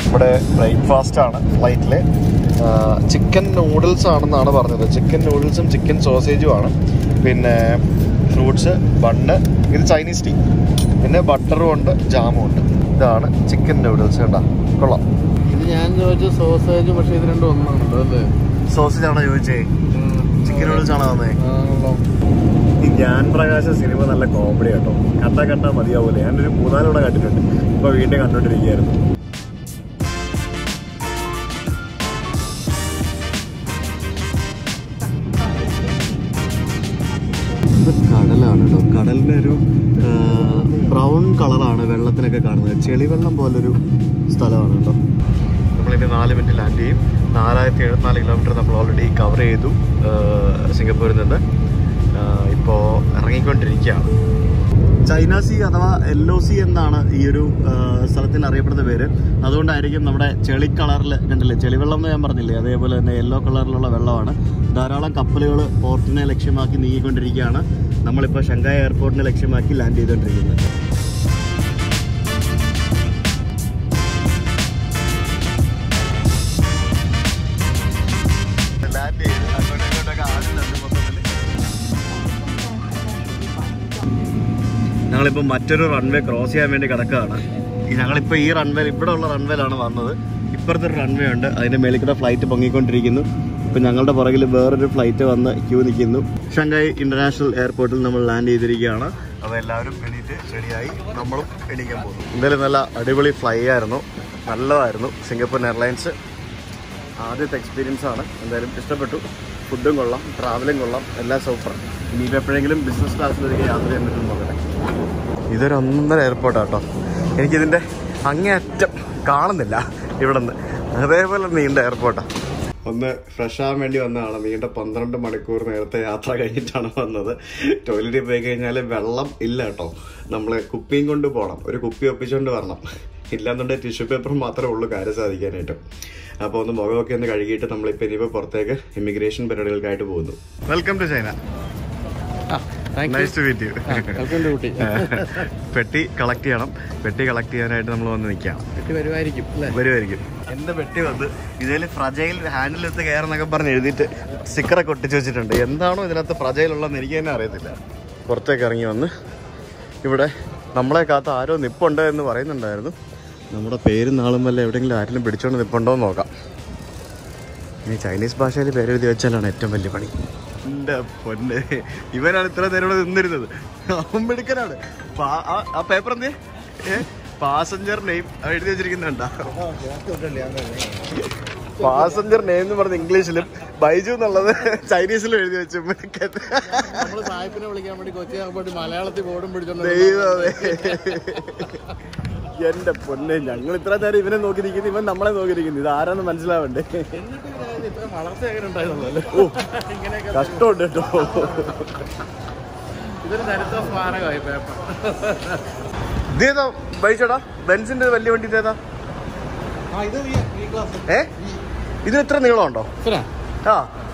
ഇവിടെ ബ്രേക്ക്ഫാസ്റ്റ് ആണ് ഫ്ലൈറ്റിൽ. ചിക്കൻ നൂഡിൽസ് ആണെന്നാണ് പറഞ്ഞത്. ചിക്കൻ നൂഡിൽസും ചിക്കൻ സോസേജും ആണ്. പിന്നെ ഫ്രൂട്ട്സ്, ബണ്ണ്, ഇത് ചൈനീസ് ടീ, പിന്നെ ബട്ടറും ഉണ്ട്, ജാമും ഉണ്ട്. ഇതാണ് ചിക്കൻ നൂഡിൽസ്. കേട്ടോ കൊള്ളാം. ഇത് ഞാൻ ചോദിച്ചു സോസേജ്, പക്ഷേ ഇത് രണ്ടും ഒന്നാണല്ലോ അല്ലേ? സോസേജ് ആണോ ചോദിച്ചേ? ചിക്കൻ നൂഡിൽസ് ആണോ വന്നേ? ഈ ജ്ഞാൻപ്രകാശ സിനിമ നല്ല കോമഡി കേട്ടോ. കണ്ടാൽ കണ്ടാൽ മതിയാവൂലേ. ഞാനൊരു മൂന്നാലൂടെ കണ്ടിട്ടുണ്ട്, ഇപ്പോൾ വീണ്ടും കണ്ടുകൊണ്ടിരിക്കുകയായിരുന്നു. കടലാണ് കേട്ടോ. കടലിൻ്റെ ഒരു ബ്രൗൺ കളറാണ് വെള്ളത്തിനൊക്കെ കാണുന്നത്. ചെളിവെള്ളം പോലൊരു സ്ഥലമാണ് കേട്ടോ. നമ്മളിനി നാല് മിനിറ്റ് ലാൻഡ് ചെയ്യും. നാലായിരത്തി എഴുപത്തിനാല് കിലോമീറ്റർ നമ്മൾ ഓൾറെഡി കവർ ചെയ്തു സിംഗപ്പൂരിൽ നിന്ന്. ഇപ്പോൾ ഇറങ്ങിക്കൊണ്ടിരിക്കുകയാണ്. ചൈന സി അഥവാ യെല്ലോ സി എന്നാണ് ഈ ഒരു സ്ഥലത്തിൽ അറിയപ്പെടുന്ന പേര്. അതുകൊണ്ടായിരിക്കും നമ്മുടെ ചെളി കളറിൽ കണ്ടില്ലേ, ചെളിവെള്ളം എന്ന് ഞാൻ പറഞ്ഞില്ലേ, അതേപോലെ തന്നെ യെല്ലോ കളറിലുള്ള വെള്ളമാണ്. ധാരാളം കപ്പലുകൾ പോർട്ടിനെ ലക്ഷ്യമാക്കി നീങ്ങിക്കൊണ്ടിരിക്കുകയാണ്. നമ്മളിപ്പോൾ ഷങ്കായ് എയർപോർട്ടിനെ ലക്ഷ്യമാക്കി ലാൻഡ് ചെയ്തുകൊണ്ടിരിക്കുന്നത്. ഞങ്ങളിപ്പോൾ മറ്റൊരു റൺവേ ക്രോസ് ചെയ്യാൻ വേണ്ടി കിടക്കുകയാണ്. ഞങ്ങളിപ്പോൾ ഈ റൺവേ, ഇവിടെ ഉള്ള റൺവേയിലാണ് വന്നത്. ഇപ്പുറത്തൊരു റൺവേ ഉണ്ട്, അതിൻ്റെ മേളിൽ കൂടെ ഫ്ലൈറ്റ് പൊങ്ങിക്കൊണ്ടിരിക്കുന്നു. ഇപ്പം ഞങ്ങളുടെ പുറകിൽ വേറൊരു ഫ്ലൈറ്റ് വന്ന് ക്യൂ നിൽക്കുന്നു. ഷങ്കായ് ഇൻ്റർനാഷണൽ എയർപോർട്ടിൽ നമ്മൾ ലാൻഡ് ചെയ്തിരിക്കുകയാണ്. അപ്പോൾ എല്ലാവരും എണീറ്റ് റെഡിയായി, നമ്മളും എണീക്കാൻ പോകുന്നു. എന്തായാലും നല്ല അടിപൊളി ഫ്ലൈ ആയിരുന്നു, നല്ലതായിരുന്നു. സിംഗപ്പൂർ എയർലൈൻസ് ആദ്യത്തെ എക്സ്പീരിയൻസ് ആണ്. എന്തായാലും ഇഷ്ടപ്പെട്ടു. ഫുഡും കൊള്ളാം, ട്രാവലും കൊള്ളാം, എല്ലാം സൂപ്പർ. ഇനിയിപ്പോൾ എപ്പോഴെങ്കിലും ബിസിനസ് ക്ലാസ്സിലേക്ക് യാത്ര ചെയ്യാൻ പറ്റും നോക്കട്ടെ. ഇതൊരു ഒന്നര എയർപോർട്ടാട്ടോ. എനിക്കിതിൻ്റെ അങ്ങേയറ്റം കാണുന്നില്ല ഇവിടെ നിന്ന്, അതേപോലെ നീണ്ട എയർപോർട്ടാണ്. ഒന്ന് ഫ്രഷ് ആകാൻ വേണ്ടി വന്നതാണ്. നീണ്ട പന്ത്രണ്ട് മണിക്കൂർ നേരത്തെ യാത്ര കഴിഞ്ഞിട്ടാണ് വന്നത്. ടോയ്ലറ്റിൽ പോയി കഴിഞ്ഞാൽ വെള്ളം ഇല്ല കേട്ടോ. നമ്മൾ കുപ്പിയും കൊണ്ട് പോകണം, ഒരു കുപ്പി ഒപ്പിച്ചുകൊണ്ട് വരണം. ഇല്ലാന്നുണ്ടെങ്കിൽ ടിഷ്യൂ പേപ്പർ മാത്രമേ ഉള്ളൂ കാര്യം സാധിക്കാനായിട്ട്. അപ്പോൾ ഒന്ന് മുഖമൊക്കെ ഒന്ന് കഴുകിയിട്ട് നമ്മളിപ്പോൾ ഇനിയിപ്പോൾ പുറത്തേക്ക് ഇമിഗ്രേഷൻ പരിപാടികൾക്കായിട്ട് പോകുന്നു. Welcome to China. Nice to meet you. പെട്ടി കളക്ട് ചെയ്യണം. പെട്ടി കളക്ട് ചെയ്യാനായിട്ട് നമ്മൾ വന്ന് നിൽക്കുകയാണ്. പെട്ടി വരുമായിരിക്കും വരുമായിരിക്കും എൻ്റെ പെട്ടി വന്ന് ഇതിൽ ഫ്രജൈൽ ഹാൻഡിലെടുത്ത് കയറെന്നൊക്കെ പറഞ്ഞ് എഴുതിയിട്ട് സ്റ്റിക്കറൊക്കെ ഒട്ടിച്ച് വെച്ചിട്ടുണ്ട്. എന്താണോ ഇതിനകത്ത് ഫ്രജൈൽ ഉള്ളതെന്ന് എനിക്ക് തന്നെ അറിയത്തില്ല. പുറത്തേക്ക് ഇറങ്ങി വന്ന് ഇവിടെ നമ്മളെ കാത്ത് ആരോ നിപ്പുണ്ട് എന്ന് പറയുന്നുണ്ടായിരുന്നു. നമ്മുടെ പേരും നാളും വല്ല എവിടെയെങ്കിലും ആരെങ്കിലും പിടിച്ചോണ്ട് നിൽപ്പുണ്ടോ എന്ന് നോക്കാം. ഇനി ചൈനീസ് ഭാഷയിൽ പേരെഴുതി വെച്ചാലാണ് ഏറ്റവും വലിയ പണി. എൻ്റെ പൊന്നെ, ഇവനാണ് ഇത്ര നേരം ഇവിടെ നിന്നിരുന്നത്. അവൻ മിടുക്കനാണ്. ആ പേപ്പർ എന്തേ passenger name. Passenger name is English. Baiju is Chinese. Chinese. Is it a little longer?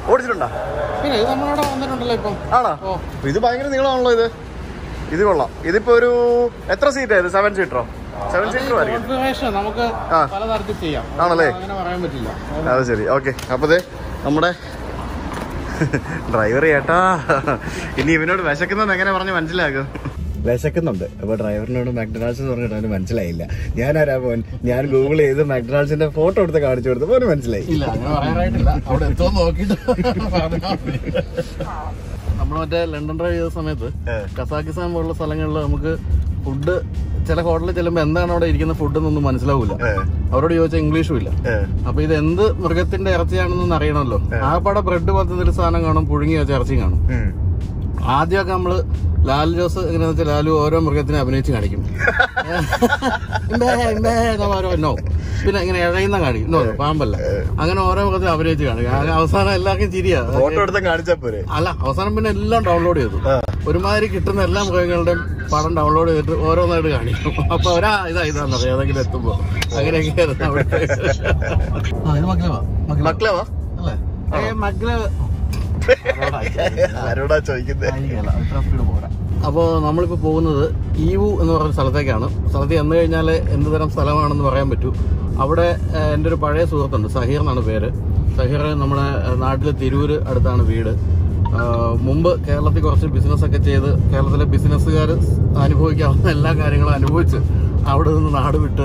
What is it? Is it buying a little longer? Is it Peru? Etrosita, seven seater. Seven seater. Okay. Driver. I second number. But driver no McDonald's or Manchilla. Yana one, Yan Google is the McDonald's in the photo of the car. You are the one Manchilla. London Drive Summit, Kazakhstan, Mola Salangal, food, Telehotla, Telemanda, or taking the food on the Manchilla. Already watching English Villa. Up then the Murgatin Artian and Naranolo. I bought a bread to what the Sana on pudding a charging on. Adia Gamble, Lal Joseph, and the Lalu or Murgatin Avenue. No, no, Pamble. I'm going to order the Avenue. I was on a lucky idea. Order the Garjapur. Allah, I was on a little downloaded. Urmari Kitten and Lam going to pardon downloaded or on the Gani. Apara is on the other get to go. I'm going to get it. Maclava. Maclava? Maclava. I don't know. I'm going to go to the E U and the Salatagano, Salatanale, and the Salaman and the Rambitu. I would enter a Paris or the Sahir Nanavere, Sahir Namana, Nadla Tirur, Adana Veda, Mumba, Kerala Corsic business, Kerala business cigarettes, Anipoka, and Lagarina and Woods. Out of the Nadu,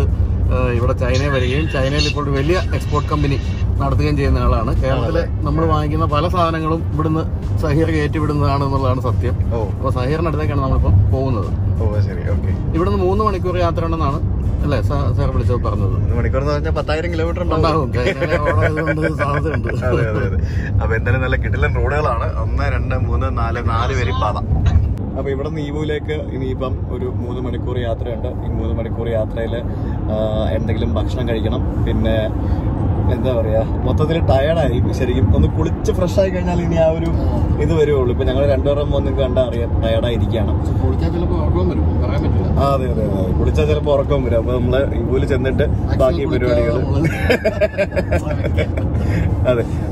China, very China, Lipolia Export Company. Nothing in Janalana, Kerala, number one in the Palasana and put in the Sahir native in the Anamalan Satya. Oh, was I here not taken on the phone? Oh, okay. Even the moon on a Korea Tranana, less service of Parnell. When it goes up a tiring level, I went there in the Kittle and Rodalana, Amna and Muna and Ali very Pada. I went on the Evu Lake in Ibam, Muzamanakuri Atra, in Muzamanakuri Atra, and the Glim Bakshana in. I'm tired. I'm sharing on the Kulich fresh. I can in the very old Penanga and Doram on the Gandari, tired Idiana. Ah, there, Kulicha Porcom, you will send the Baki period.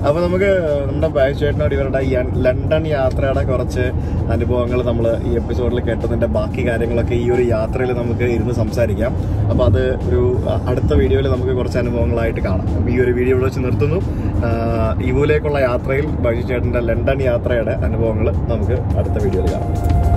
Avamaga, by shirt, not even London Yatra Corce, and the Bongal Samla episode like at the Baki carrying like a Yuri Yatra in the Samsaria. About the video, Lamaka video was in Urtunu, Ivule Kola Atrail, Bajitan, London Yatra, and Wongla, Namka, at the video.